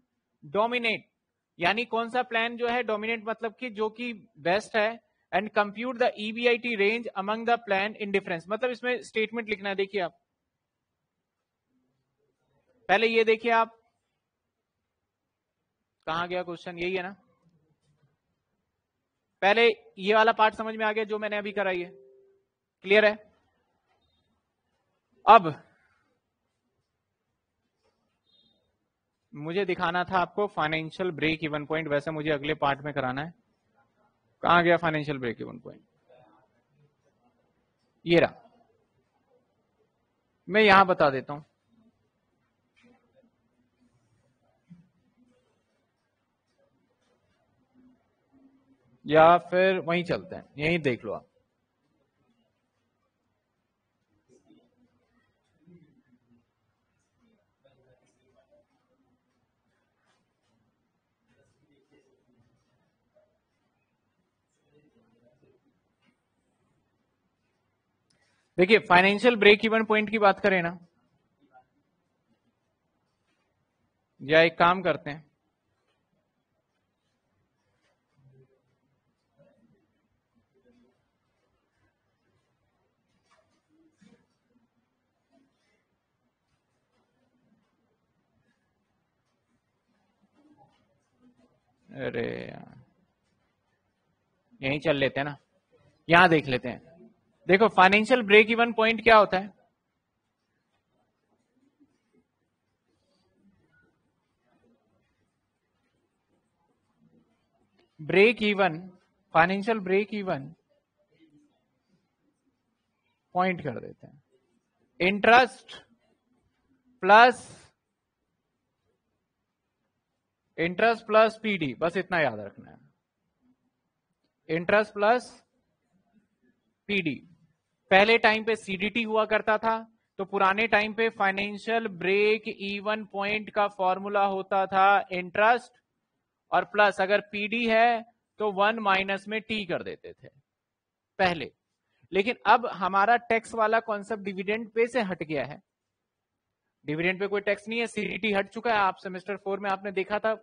dominate, यानी कौन सा प्लान जो है डोमिनेट मतलब कि जो कि बेस्ट है, and compute the EBIT range among the plan indifference, मतलब इसमें स्टेटमेंट लिखना है। देखिए आप पहले ये देखिए आप कहां गया क्वेश्चन, यही है ना, पहले ये वाला पार्ट समझ में आ गया जो मैंने अभी कराई है, क्लियर है। अब मुझे दिखाना था आपको फाइनेंशियल ब्रेक इवन पॉइंट, वैसे मुझे अगले पार्ट में कराना है। कहां गया फाइनेंशियल ब्रेक इवन पॉइंट, ये रहा, मैं यहां बता देता हूं। या फिर वहीं चलते हैं, यहीं देख लो आप। देखिए फाइनेंशियल ब्रेक इवन पॉइंट की बात करें ना, या एक काम करते हैं, अरे यहीं चल लेते हैं ना, यहां देख लेते हैं। देखो फाइनेंशियल ब्रेक इवन पॉइंट क्या होता है, break even, financial break even point कर देते हैं, interest plus interest plus PD, बस इतना याद रखना है, इंटरेस्ट प्लस पीडी। पहले टाइम पे सीडीटी हुआ करता था, तो पुराने टाइम पे फाइनेंशियल ब्रेक इवन पॉइंट का फॉर्मूला होता था इंटरेस्ट और प्लस, अगर पीडी है तो वन माइनस में टी कर देते थे पहले। लेकिन अब हमारा टैक्स वाला कॉन्सेप्ट डिविडेंड पे से हट गया है, डिविडेंड पे कोई टैक्स नहीं है, सीडीटी हट चुका है, आप सेमेस्टर फोर में आपने देखा था।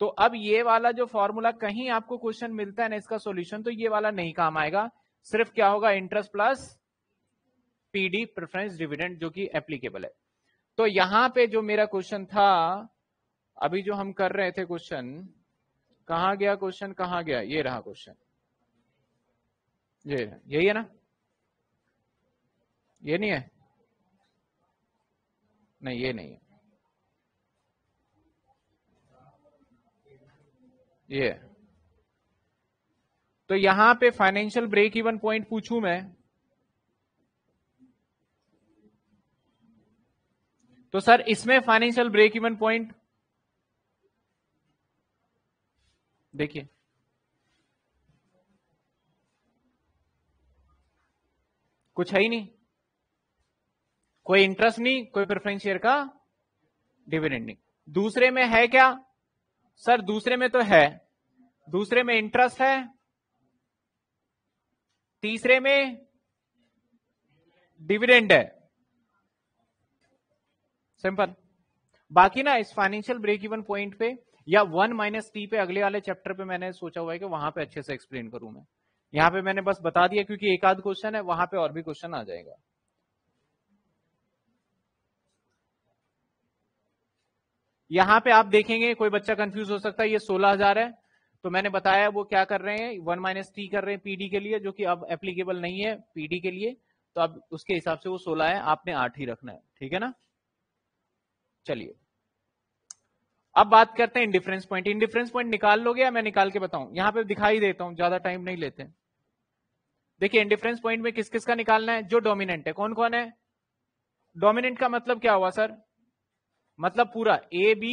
तो अब ये वाला जो फॉर्मूला कहीं आपको क्वेश्चन मिलता है ना इसका सॉल्यूशन, तो ये वाला नहीं काम आएगा, सिर्फ क्या होगा interest plus PD preference dividend जो कि एप्लीकेबल है। तो यहां पे जो मेरा क्वेश्चन था अभी जो हम कर रहे थे क्वेश्चन, कहां गया क्वेश्चन, कहां गया, ये रहा क्वेश्चन, ये यही है ना, ये नहीं है, नहीं ये नहीं है, ये। तो यहां पे फाइनेंशियल ब्रेक इवन पॉइंट पूछूं मैं, तो सर इसमें फाइनेंशियल ब्रेक इवन पॉइंट देखिए, कुछ है ही नहीं, कोई इंटरेस्ट नहीं, कोई प्रेफरेंस शेयर का डिविडेंड नहीं। दूसरे में है क्या सर, दूसरे में तो है, दूसरे में इंटरेस्ट है, तीसरे में डिविडेंड है, सिंपल। बाकी ना इस फाइनेंशियल ब्रेक इवन पॉइंट पे या वन माइनस टी पे अगले वाले चैप्टर पे मैंने सोचा हुआ है कि वहां पे अच्छे से एक्सप्लेन करूं मैं, यहां पे मैंने बस बता दिया क्योंकि एक आध क्वेश्चन है, वहां पे और भी क्वेश्चन आ जाएगा। यहां पे आप देखेंगे कोई बच्चा कंफ्यूज हो सकता है, ये सोलह हज़ार है, तो मैंने बताया वो क्या कर रहे हैं, वन माइनस टी कर रहे हैं पीडी के लिए, जो कि अब एप्लीकेबल नहीं है पीडी के लिए, तो अब उसके हिसाब से वो सोलह है, आपने आठ ही रखना है, ठीक है ना। चलिए अब बात करते हैं इंडिफरेंस पॉइंट। इंडिफरेंस पॉइंट निकाल लोगे या मैं निकाल के बताऊं, यहां पर दिखाई देता हूं, ज्यादा टाइम नहीं लेते। देखिए इंडिफरेंस पॉइंट में किस किस का निकालना है, जो डोमिनेंट है, कौन कौन है डोमिनेंट, का मतलब क्या हुआ सर, मतलब पूरा ए बी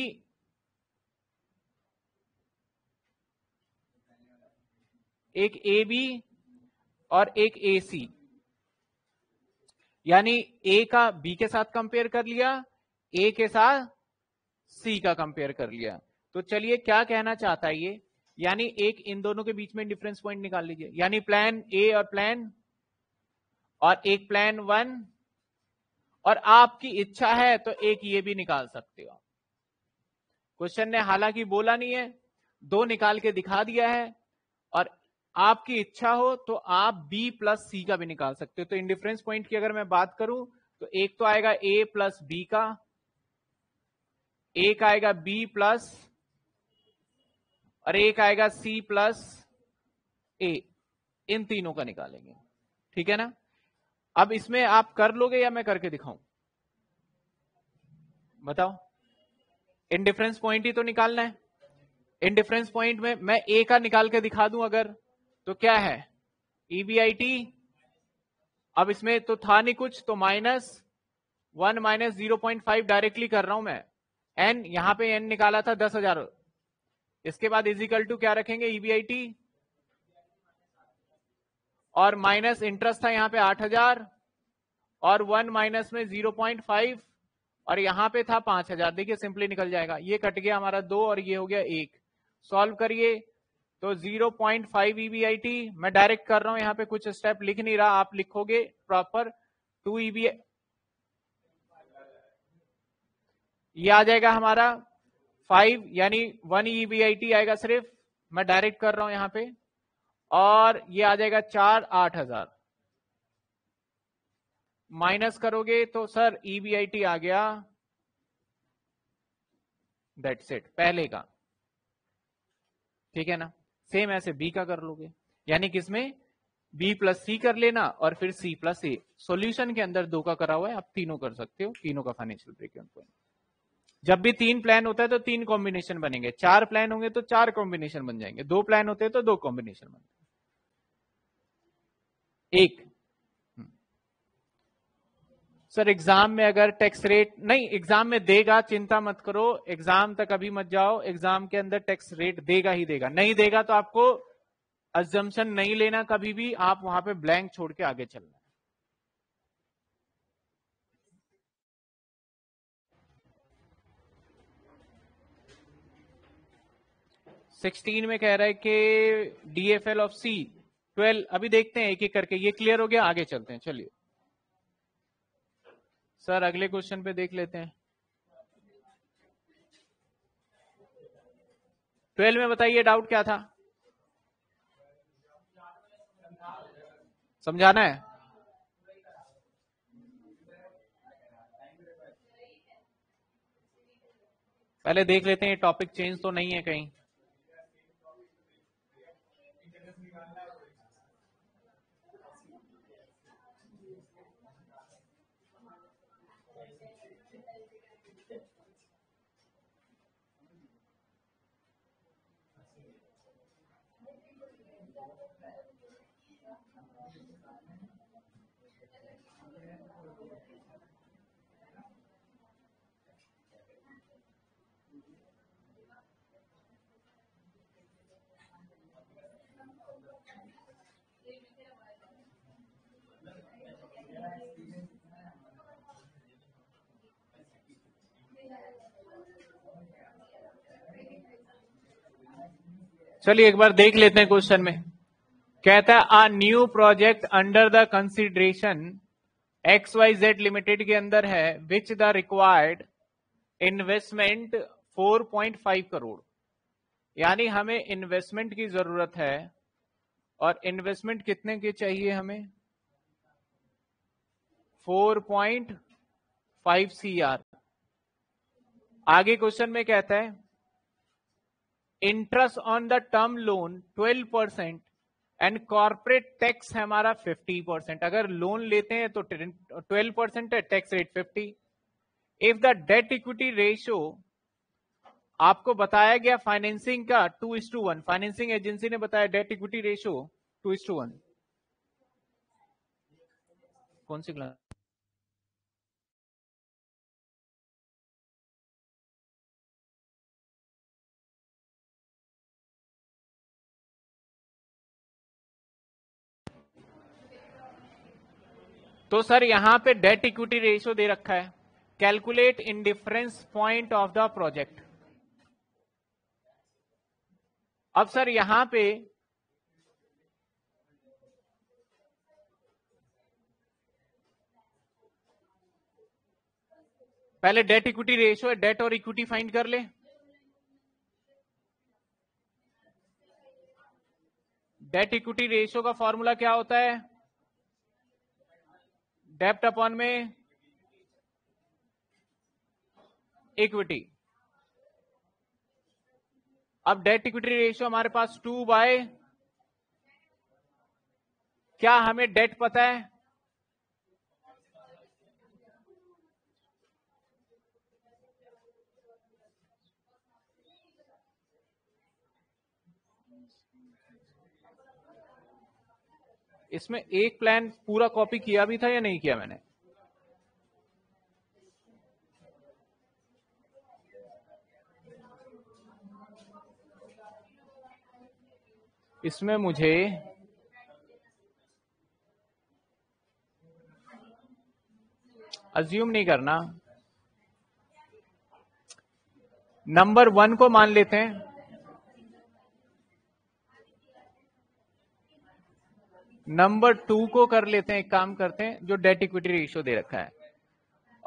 एक ए बी और एक ए सी, यानी ए का बी के साथ कंपेयर कर लिया, ए के साथ सी का कंपेयर कर लिया। तो चलिए क्या कहना चाहता है ये, यानी एक इन दोनों के बीच में डिफरेंस पॉइंट निकाल लीजिए, यानी प्लान ए और प्लान और एक प्लान वन, और आपकी इच्छा है तो एक ये भी निकाल सकते हो। क्वेश्चन ने हालांकि बोला नहीं है, दो निकाल के दिखा दिया है, और आपकी इच्छा हो तो आप बी प्लस सी का भी निकाल सकते हो। तो इंडिफरेंस पॉइंट की अगर मैं बात करूं तो एक तो आएगा ए प्लस बी का, एक आएगा बी प्लस और एक आएगा सी प्लस ए, इन तीनों का निकालेंगे। ठीक है ना। अब इसमें आप कर लोगे या मैं करके दिखाऊं, बताओ। इन डिफरेंस पॉइंट ही तो निकालना है। इन डिफरेंस पॉइंट में मैं ए का निकाल के दिखा दूं अगर, तो क्या है E B I T। अब इसमें तो था नहीं कुछ, तो minus one minus zero point five directly कर रहा हूं मैं। एन यहां पे एन निकाला था दस हजार, इसके बाद इजिकल टू क्या रखेंगे E B I T, और माइनस इंटरेस्ट था यहाँ पे आठ हजार और वन माइनस में जीरो पॉइंट फाइव और यहाँ पे था पांच हजार। देखिए सिंपली निकल जाएगा, ये कट गया हमारा दो और ये हो गया एक। सॉल्व करिए तो zero point five E B I T मैं डायरेक्ट कर रहा हूं, यहाँ पे कुछ स्टेप लिख नहीं रहा, आप लिखोगे proper two E B I T, ये आ जाएगा हमारा फाइव यानी one E B I T आएगा सिर्फ, मैं डायरेक्ट कर रहा हूं यहाँ पे, और ये आ जाएगा चार आठ हजार। माइनस करोगे तो sir E B I T आ गया, दैट्स इट, पहले का। ठीक है ना। सेम ऐसे B का कर लोगे, यानी किसमें B प्लस C कर लेना और फिर C प्लस A। सोल्यूशन के अंदर दो का करा हुआ है, आप तीनों कर सकते हो, तीनों का फाइनेंशियल ब्रेकइवन पॉइंट। जब भी तीन प्लान होता है तो तीन कॉम्बिनेशन बनेंगे, चार प्लान होंगे तो चार कॉम्बिनेशन बन जाएंगे, दो प्लान होते हैं तो दो कॉम्बिनेशन बन जाएंगे। एक सर एग्जाम में अगर टैक्स रेट नहीं, एग्जाम में देगा, चिंता मत करो, एग्जाम तक अभी मत जाओ, एग्जाम के अंदर टैक्स रेट देगा ही देगा। नहीं देगा तो आपको अजम्पशन नहीं लेना कभी भी, आप वहां पे ब्लैंक छोड़ के आगे चलना। सोलह में कह रहा है कि D F L of C twelve, अभी देखते हैं एक एक करके, ये क्लियर हो गया, आगे चलते हैं। चलिए सर अगले क्वेश्चन पे देख लेते हैं। ट्वेल्व में बताइए डाउट क्या था, समझाना है। पहले देख लेते हैं टॉपिक चेंज तो नहीं है कहीं। चलिए एक बार देख लेते हैं क्वेश्चन में। कहता है आ new project under the consideration X Y Z limited के अंदर है, विच द रिक्वायर्ड इन्वेस्टमेंट चार पॉइंट फाइव करोड़, यानी हमें इन्वेस्टमेंट की जरूरत है। और इन्वेस्टमेंट कितने के चाहिए हमें, चार पॉइंट फाइव C R। आगे क्वेश्चन में कहता है interest on the term loan twelve percent and corporate tax हमारा फिफ्टी परसेंट। अगर लोन लेते हैं तो ट्वेल्व परसेंट है, tax rate fifty. If the debt equity ratio, आपको बताया गया फाइनेंसिंग का two is to one, financing agency ने बताया debt equity ratio two is to one. कौन सी क्लास, तो सर यहां पे डेट इक्विटी रेशियो दे रखा है, calculate indifference point of the project. अब सर यहां पे पहले डेट इक्विटी रेशियो है, डेट और इक्विटी फाइंड कर ले। डेट इक्विटी रेशियो का फॉर्मूला क्या होता है, डेप्ट अपॉन में इक्विटी। अब डेट इक्विटी रेशियो हमारे पास टू बाय, क्या हमें डेट पता है? इसमें एक प्लान पूरा कॉपी किया भी था या नहीं किया मैंने? इसमें मुझे अज्यूम नहीं करना, नंबर वन को मान लेते हैं, नंबर टू को कर लेते हैं, एक काम करते हैं जो डेट इक्विटी रेशियो दे रखा है,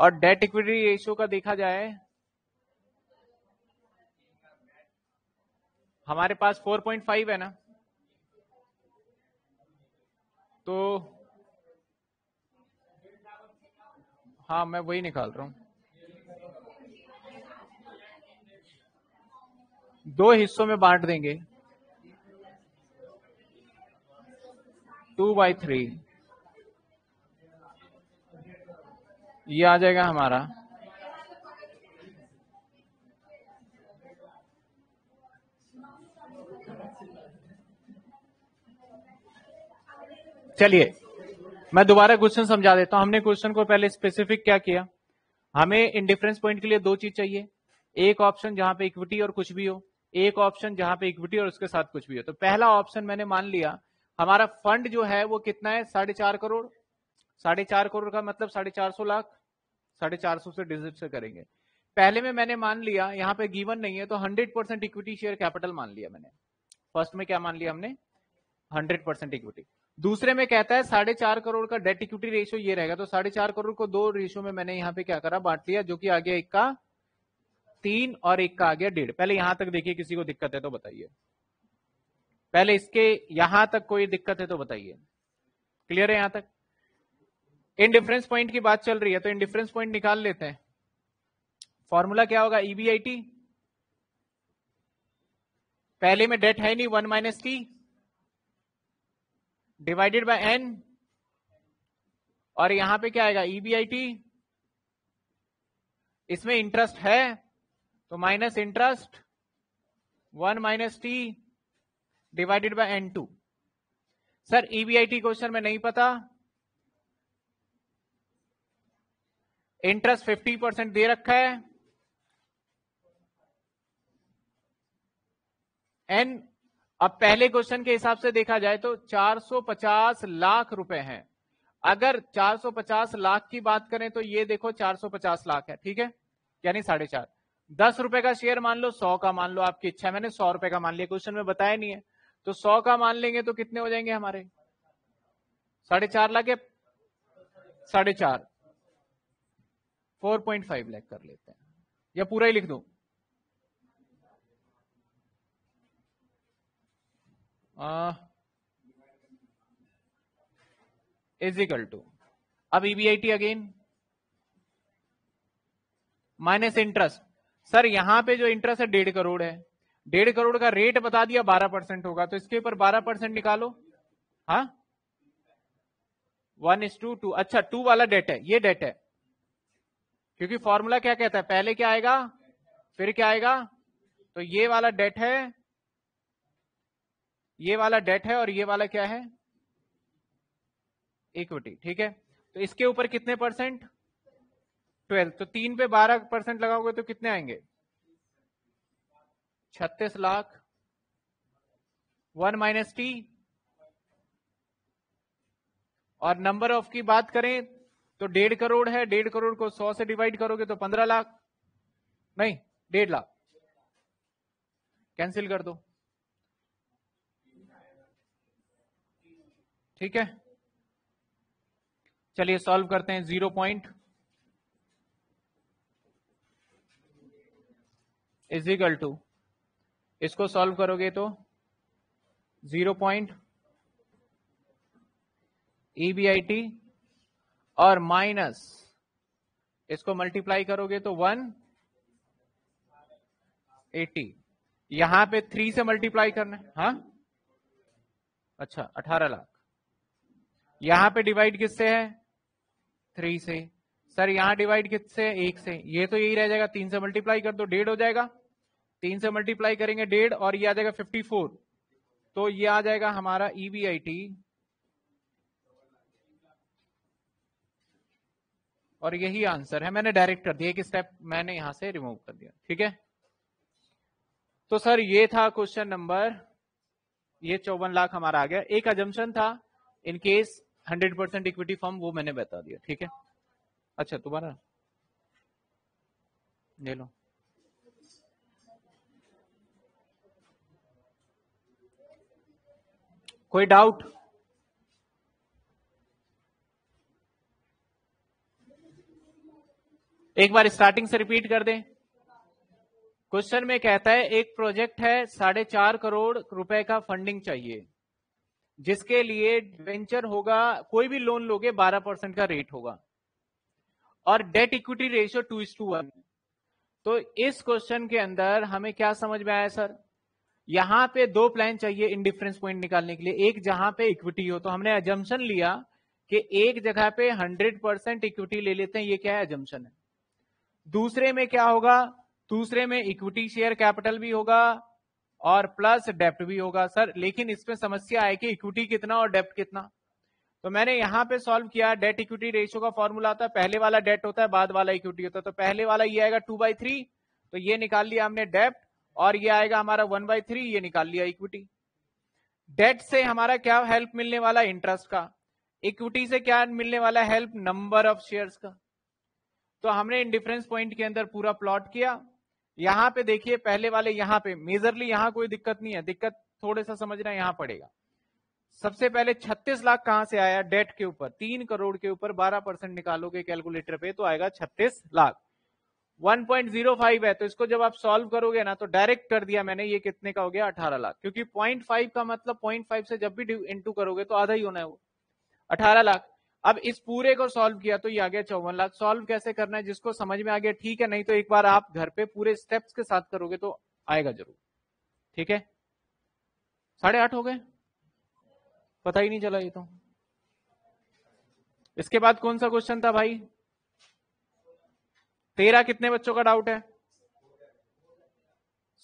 और डेट इक्विटी रेशियो का देखा जाए हमारे पास फोर पॉइंट फाइव है ना, तो हाँ मैं वही निकाल रहा हूं। दो हिस्सों में बांट देंगे, टू बाई थ्री ये आ जाएगा हमारा, चलिए मैं दोबारा क्वेश्चन समझा देता हूं। हमने क्वेश्चन को पहले स्पेसिफिक क्या किया, हमें इंडिफरेंस पॉइंट के लिए दो चीज चाहिए, एक ऑप्शन जहां पे इक्विटी और कुछ भी हो, एक ऑप्शन जहां पे इक्विटी और उसके साथ कुछ भी हो। तो पहला ऑप्शन मैंने मान लिया, हमारा फंड जो है वो कितना है, साढ़े चार करोड़, साढ़े चार करोड़ का मतलब साढ़े चार सौ लाख, साढ़े चार सौ से डिजिट से करेंगे। पहले में मैंने मान लिया, यहाँ पे गिवन नहीं है, तो hundred percent equity share capital मान लिया मैंने। फर्स्ट में क्या मान लिया हमने, हंड्रेड परसेंट इक्विटी। दूसरे में कहता है साढ़े चार करोड़ का डेट इक्विटी रेशियो ये रहेगा, तो साढ़े चार करोड़ को दो रेशियो में मैंने यहाँ पे क्या करा, बांट दिया, जो कि आ गया एक का तीन और एक का आ गया डेढ़। पहले यहां तक देखिए किसी को दिक्कत है तो बताइए, पहले इसके यहां तक कोई दिक्कत है तो बताइए, क्लियर है यहां तक? इनडिफरेंस पॉइंट की बात चल रही है तो इनडिफरेंस पॉइंट निकाल लेते हैं। फॉर्मूला क्या होगा, ईबीआईटी, पहले में डेट है नहीं, one minus T divided by N, और यहां पे क्या आएगा, ईबीआईटी, इसमें इंटरेस्ट है तो minus interest, one minus T divided by N two. Sir EBIT question में नहीं पता, इंटरेस्ट फिफ्टी परसेंट दे रखा है, एन अब पहले क्वेश्चन के हिसाब से देखा जाए तो चार सौ पचास लाख रुपए हैं। अगर चार सौ पचास लाख की बात करें तो ये देखो चार सौ पचास लाख है, ठीक है, यानी साढ़े चार। दस रुपए का शेयर मान लो, सौ का मान लो, आपकी इच्छा है, मैंने सौ रुपए का मान लिया, क्वेश्चन में बताया नहीं है, तो सौ का मान लेंगे तो कितने हो जाएंगे हमारे, साढ़े चार लाख या साढ़े चार, फोर पॉइंट फाइव लाख कर लेते हैं, या पूरा ही लिख दो, इज इक्वल टू, अब EBIT again minus interest. Sir यहां पे जो इंटरेस्ट है डेढ़ करोड़ है, डेढ़ करोड़ का रेट बता दिया बारह परसेंट होगा, तो इसके ऊपर बारह परसेंट निकालो, हाँ वन इज टू टू, अच्छा टू वाला डेट है, ये डेट है, क्योंकि फॉर्मूला क्या कहता है, पहले क्या आएगा फिर क्या आएगा, तो ये वाला डेट है, ये वाला डेट है, और ये वाला क्या है, इक्विटी, ठीक है। तो इसके ऊपर कितने परसेंट, ट्वेल्व, तो तीन पे बारह परसेंट लगाओगे तो कितने आएंगे, छत्तीस लाख, वन माइनस टी, और नंबर ऑफ की बात करें तो डेढ़ करोड़ है, डेढ़ करोड़ को सौ से डिवाइड करोगे तो पंद्रह लाख, नहीं डेढ़ लाख, कैंसिल कर दो, ठीक है। चलिए सॉल्व करते हैं, zero point is equal to, इसको सॉल्व करोगे तो जीरो पॉइंट ईबीआईटी और माइनस, इसको मल्टीप्लाई करोगे तो वन एटी, यहां पे थ्री से मल्टीप्लाई करना है, हाँ अच्छा अठारह लाख, यहां पे डिवाइड किससे है थ्री से, सर यहां डिवाइड किससे एक से, ये तो यही रह जाएगा, तीन से मल्टीप्लाई कर दो डेढ़ हो जाएगा, तीन से मल्टीप्लाई करेंगे डेढ़ और ये आ जाएगा फिफ्टी फोर, तो ये आ जाएगा हमारा ईबीआईटी और यही आंसर है। मैंने डायरेक्ट कर दिया कि स्टेप मैंने यहां से रिमूव कर दिया, ठीक है। तो सर ये था क्वेश्चन नंबर, ये चौवन लाख हमारा आ गया। एक अजम्पशन था in case hundred percent equity form, वो मैंने बता दिया, ठीक है। अच्छा तुम्हारा ले लो, कोई डाउट? एक बार स्टार्टिंग से रिपीट कर दें। क्वेश्चन में कहता है एक प्रोजेक्ट है, साढ़े चार करोड़ रुपए का फंडिंग चाहिए, जिसके लिए वेंचर होगा, कोई भी लोन लोगे बारह परसेंट का रेट होगा और debt equity ratio two is to one. तो इस क्वेश्चन के अंदर हमें क्या समझ में आया सर, यहां पे दो प्लान चाहिए इंडिफरेंस पॉइंट निकालने के लिए, एक जहां पे इक्विटी हो, तो हमने अजम्पशन लिया कि एक जगह पे हंड्रेड परसेंट इक्विटी ले लेते हैं, ये क्या है अजम्पशन है। दूसरे में क्या होगा, दूसरे में इक्विटी शेयर कैपिटल भी होगा और प्लस डेप्ट भी होगा। सर लेकिन इसमें समस्या है कि इक्विटी कितना और डेप्ट कितना, तो मैंने यहां पे सॉल्व किया, डेट इक्विटी रेशियो का फॉर्मूला आता है, पहले वाला डेट होता है बाद वाला इक्विटी होता है, तो पहले वाला ये आएगा टू बाई थ्री, तो ये निकाल लिया हमने डेप्ट, और ये आएगा हमारा वन बाई थ्री, ये निकाल लिया इक्विटी। डेट से हमारा क्या हेल्प मिलने वाला, इंटरेस्ट का, इक्विटी से क्या मिलने वाला हेल्प, नंबर ऑफ शेयर्स का। तो हमने इंडिफरेंस पॉइंट के अंदर पूरा प्लॉट किया। यहां पे देखिए पहले वाले, यहां पे मेजरली यहां कोई दिक्कत नहीं है, दिक्कत थोड़े सा समझना यहां पड़ेगा। सबसे पहले छत्तीस लाख कहां से आया, डेट के ऊपर, तीन करोड़ के ऊपर बारह परसेंट निकालोगे कैलकुलेटर पे तो आएगा छत्तीस lakh, one point zero five है, तो इसको जब आप सॉल्व करोगे ना तो डायरेक्ट कर दिया मैंने, ये कितने का हो गया अठारह लाख, क्योंकि पॉइंट फाइव का मतलब पॉइंट फाइव से जब भी इंटू करोगे तो आधा ही होना है वो अठारह लाख। अब इस पूरे को सॉल्व किया तो ये आ गया चौवन लाख। सॉल्व कैसे करना है जिसको समझ में आ गया ठीक है, नहीं तो एक बार आप घर पे पूरे स्टेप्स के साथ करोगे तो आएगा जरूर, ठीक है। साढ़े आठ हो गए, पता ही नहीं चला ये तो। इसके बाद कौन सा क्वेश्चन था भाई, तेरह कितने बच्चों का डाउट है,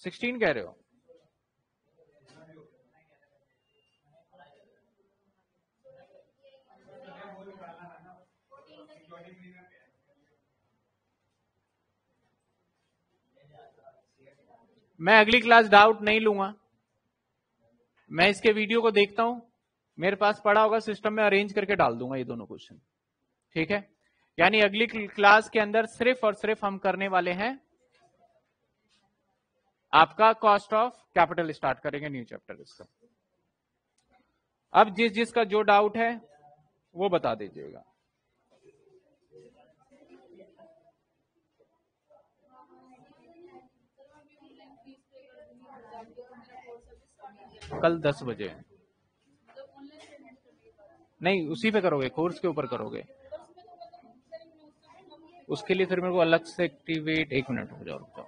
सिक्सटीन कह रहे हो, मैं अगली क्लास डाउट नहीं लूंगा, मैं इसके वीडियो को देखता हूं, मेरे पास पड़ा होगा सिस्टम में अरेंज करके डाल दूंगा ये दोनों क्वेश्चन, ठीक है। यानी अगली क्लास के अंदर सिर्फ और सिर्फ हम करने वाले हैं आपका कॉस्ट ऑफ कैपिटल, स्टार्ट करेंगे न्यू चैप्टर इसका। अब जिस जिसका जो डाउट है वो बता दीजिएगा। कल दस बजे नहीं, उसी पे करोगे, कोर्स के ऊपर करोगे, उसके लिए फिर मेरे को अलग से एक्टिवेट, एक मिनट हो जाओ,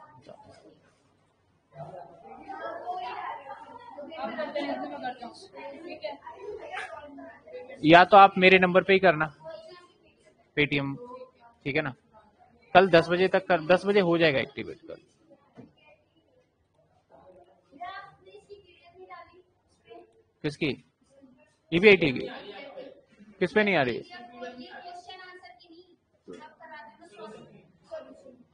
या तो आप मेरे नंबर पे ही करना पेटीएम, ठीक है ना। कल दस बजे तक कर, दस बजे हो जाएगा एक्टिवेट कल, किसकी ईबीआईटी की, किस पे नहीं आ रही है,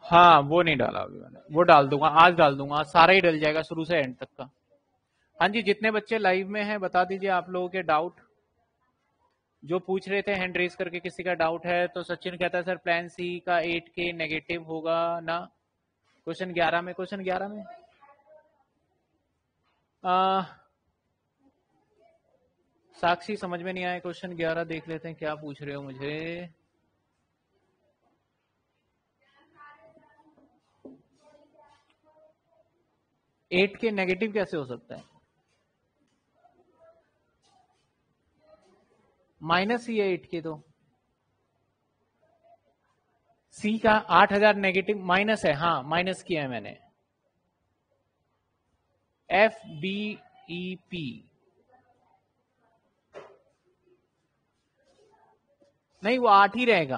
हाँ वो नहीं डाला अभी मैंने, वो डाल दूंगा आज, डाल दूंगा सारा ही डल जाएगा शुरू से एंड तक का। हाँ जी जितने बच्चे लाइव में हैं बता दीजिए आप लोगों के डाउट, जो पूछ रहे थे हैंड रेस करके, किसी का डाउट है तो। सचिन कहता है सर प्लान सी का एट के नेगेटिव होगा ना, क्वेश्चन ग्यारह में, क्वेश्चन ग्यारह में आ, साक्षी समझ में नहीं आया क्वेश्चन ग्यारह, देख लेते हैं क्या पूछ रहे हो मुझे। एट के नेगेटिव कैसे हो सकता है, माइनस ही है एट के, तो सी का आठ हजार नेगेटिव माइनस है, हाँ माइनस किया है मैंने, एफ बी ई पी, नहीं वो आठ ही रहेगा।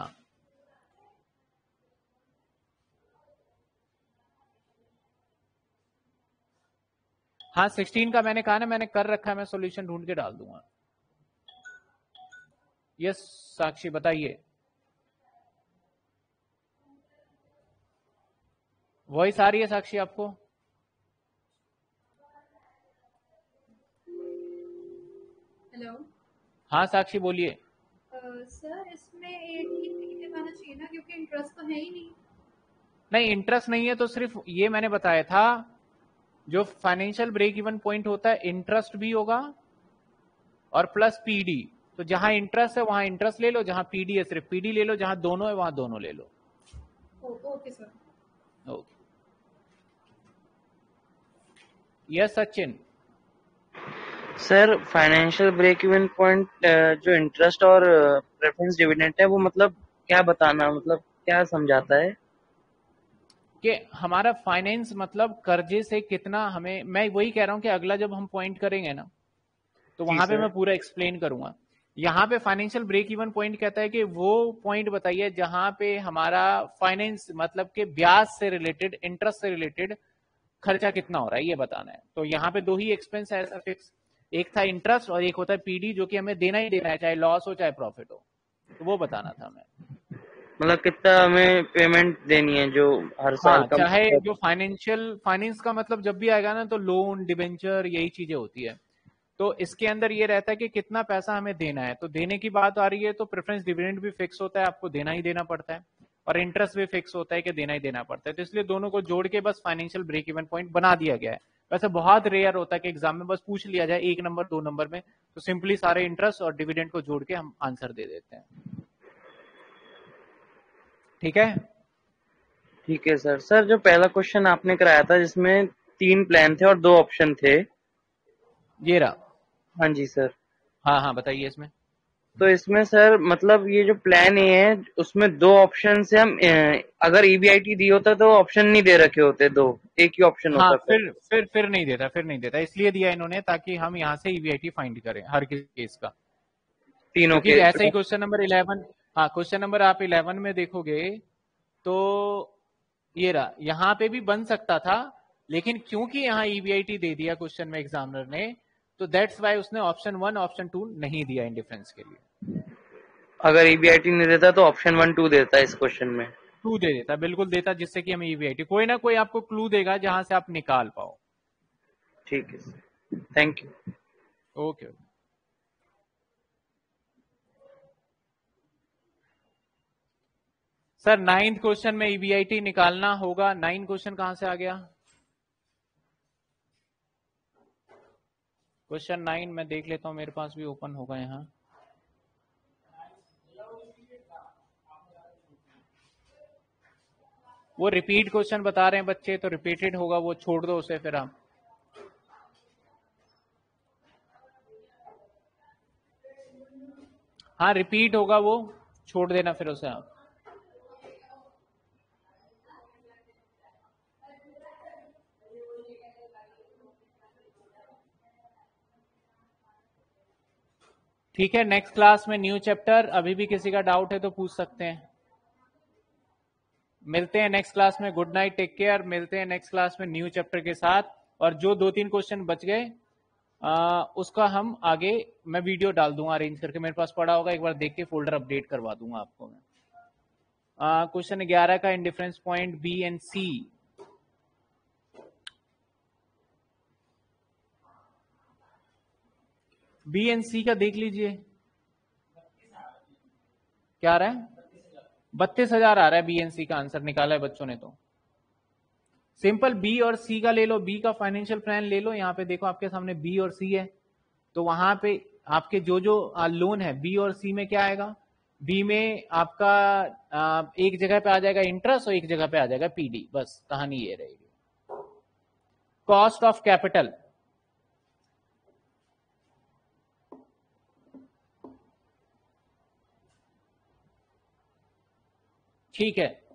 हाँ सोलह का मैंने कहा ना, मैंने कर रखा है, मैं सॉल्यूशन ढूंढ के डाल दूंगा। यस साक्षी बताइए, वॉइस आ रही है साक्षी आपको? हेलो, हाँ साक्षी बोलिए। सर uh, इसमें एट ही माना चाहिए ना, क्योंकि इंटरेस्ट तो है ही नहीं। नहीं इंटरेस्ट नहीं है तो सिर्फ ये मैंने बताया था, जो फाइनेंशियल ब्रेक इवन पॉइंट होता है इंटरेस्ट भी होगा और प्लस पीडी। तो जहां इंटरेस्ट है वहां इंटरेस्ट ले लो, जहां पीडी है सिर्फ पीडी ले लो, जहां दोनों है वहां दोनों ले लो। Okay sir, okay. Yes Sachin. Sir financial break even point जो इंटरेस्ट और प्रेफरेंस डिविडेंड है वो मतलब क्या बताना, मतलब क्या समझाता है कि हमारा फाइनेंस मतलब कर्जे से कितना हमें, मैं वही कह रहा हूं कि अगला जब हम पॉइंट करेंगे ना तो वहां पे मैं पूरा एक्सप्लेन करूंगा। यहाँ पे फाइनेंशियल ब्रेक इवन पॉइंट कहता है कि वो पॉइंट बताइए जहां पे हमारा फाइनेंस मतलब के ब्याज से रिलेटेड, इंटरेस्ट से रिलेटेड खर्चा कितना हो रहा है ये बताना है। तो यहाँ पे दो ही एक्सपेंस है ऐसा फिक्स, एक था इंटरेस्ट और एक होता है पीडी जो कि हमें देना ही देना है, चाहे लॉस हो चाहे प्रॉफिट हो। तो वो बताना था हमें, मतलब कितना हमें पेमेंट देनी है जो हर साल का, चाहे जो फाइनेंशियल फाइनेंस का मतलब जब भी आएगा ना तो लोन, डिबेंचर, यही चीजें होती है। तो इसके अंदर ये रहता है कि कितना पैसा हमें देना है। तो देने की बात आ रही है तो प्रेफरेंस डिविडेंड भी फिक्स होता है, आपको देना ही देना पड़ता है, और इंटरेस्ट भी फिक्स होता है कि देना ही देना पड़ता है। तो इसलिए दोनों को जोड़ के बस फाइनेंशियल ब्रेक इवन पॉइंट बना दिया गया है। वैसे बहुत रेयर होता है कि एग्जाम में बस पूछ लिया जाए एक नंबर दो नंबर में, तो सिंपली सारे इंटरेस्ट और डिविडेंड को जोड़ के हम आंसर दे देते हैं। ठीक है, ठीक है सर। सर जो पहला क्वेश्चन आपने कराया था जिसमें तीन प्लान थे और दो ऑप्शन थे, ये रहा। हाँ जी सर, हाँ हाँ बताइए। इसमें तो इसमें सर मतलब ये जो प्लान ए है उसमें दो ऑप्शन से हम, अगर ईबीआईटी दी होता तो ऑप्शन नहीं दे रखे होते, दो एक ही ऑप्शन होता। हाँ, फिर फिर फिर नहीं देता, फिर नहीं देता। इसलिए दिया इन्होंने ताकि हम यहाँ से ईबीआईटी फाइंड करें हर केस का, तीनों के। ऐसे ही क्वेश्चन नंबर इलेवन, हाँ क्वेश्चन नंबर आप इलेवन में देखोगे तो ये रहा, यहाँ पे भी बन सकता था लेकिन क्योंकि यहाँ ईबीआईटी दे दिया क्वेश्चन में एग्जामिनर ने, तो दैट्स वाई उसने ऑप्शन वन ऑप्शन टू नहीं दिया इंडिफरेंस के लिए। अगर ईबीआईटी नहीं देता तो ऑप्शन वन टू देता, इस क्वेश्चन में टू दे देता, बिल्कुल देता, जिससे कि हमें ईबीआईटी कोई ना कोई आपको क्लू देगा जहां से आप निकाल पाओ। ठीक है, thank you. Okay, sir ninth question में ईबीआईटी निकालना होगा। नाइन क्वेश्चन कहां से आ गया? क्वेश्चन नाइन मैं देख लेता हूं, मेरे पास भी ओपन होगा यहाँ। वो रिपीट क्वेश्चन बता रहे हैं बच्चे, तो रिपीटेड होगा, वो छोड़ दो उसे। फिर हम हाँ रिपीट होगा वो छोड़ देना फिर उसे आप। ठीक है, नेक्स्ट क्लास में न्यू चैप्टर। अभी भी किसी का डाउट है तो पूछ सकते हैं। मिलते हैं नेक्स्ट क्लास में, गुड नाइट, टेक केयर। मिलते हैं नेक्स्ट क्लास में न्यू चैप्टर के साथ, और जो दो तीन क्वेश्चन बच गए आ, उसका हम आगे मैं वीडियो डाल दूंगा अरेंज करके, मेरे पास पड़ा होगा, एक बार देख के फोल्डर अपडेट करवा दूंगा आपको मैं। क्वेश्चन ग्यारह का indifference point B and C. B and C का देख लीजिए क्या आ रहा है, बत्तीस हजार आ रहा है बी एंड सी का आंसर निकाला है बच्चों ने। तो सिंपल बी और सी का ले लो, बी का फाइनेंशियल प्लान ले लो। यहाँ पे देखो आपके सामने बी और सी है, तो वहां पे आपके जो जो लोन है बी और सी में क्या आएगा, बी में आपका एक जगह पे आ जाएगा इंटरेस्ट और एक जगह पे आ जाएगा पीडी, बस कहानी ये रहेगी। कॉस्ट ऑफ कैपिटल, ठीक है।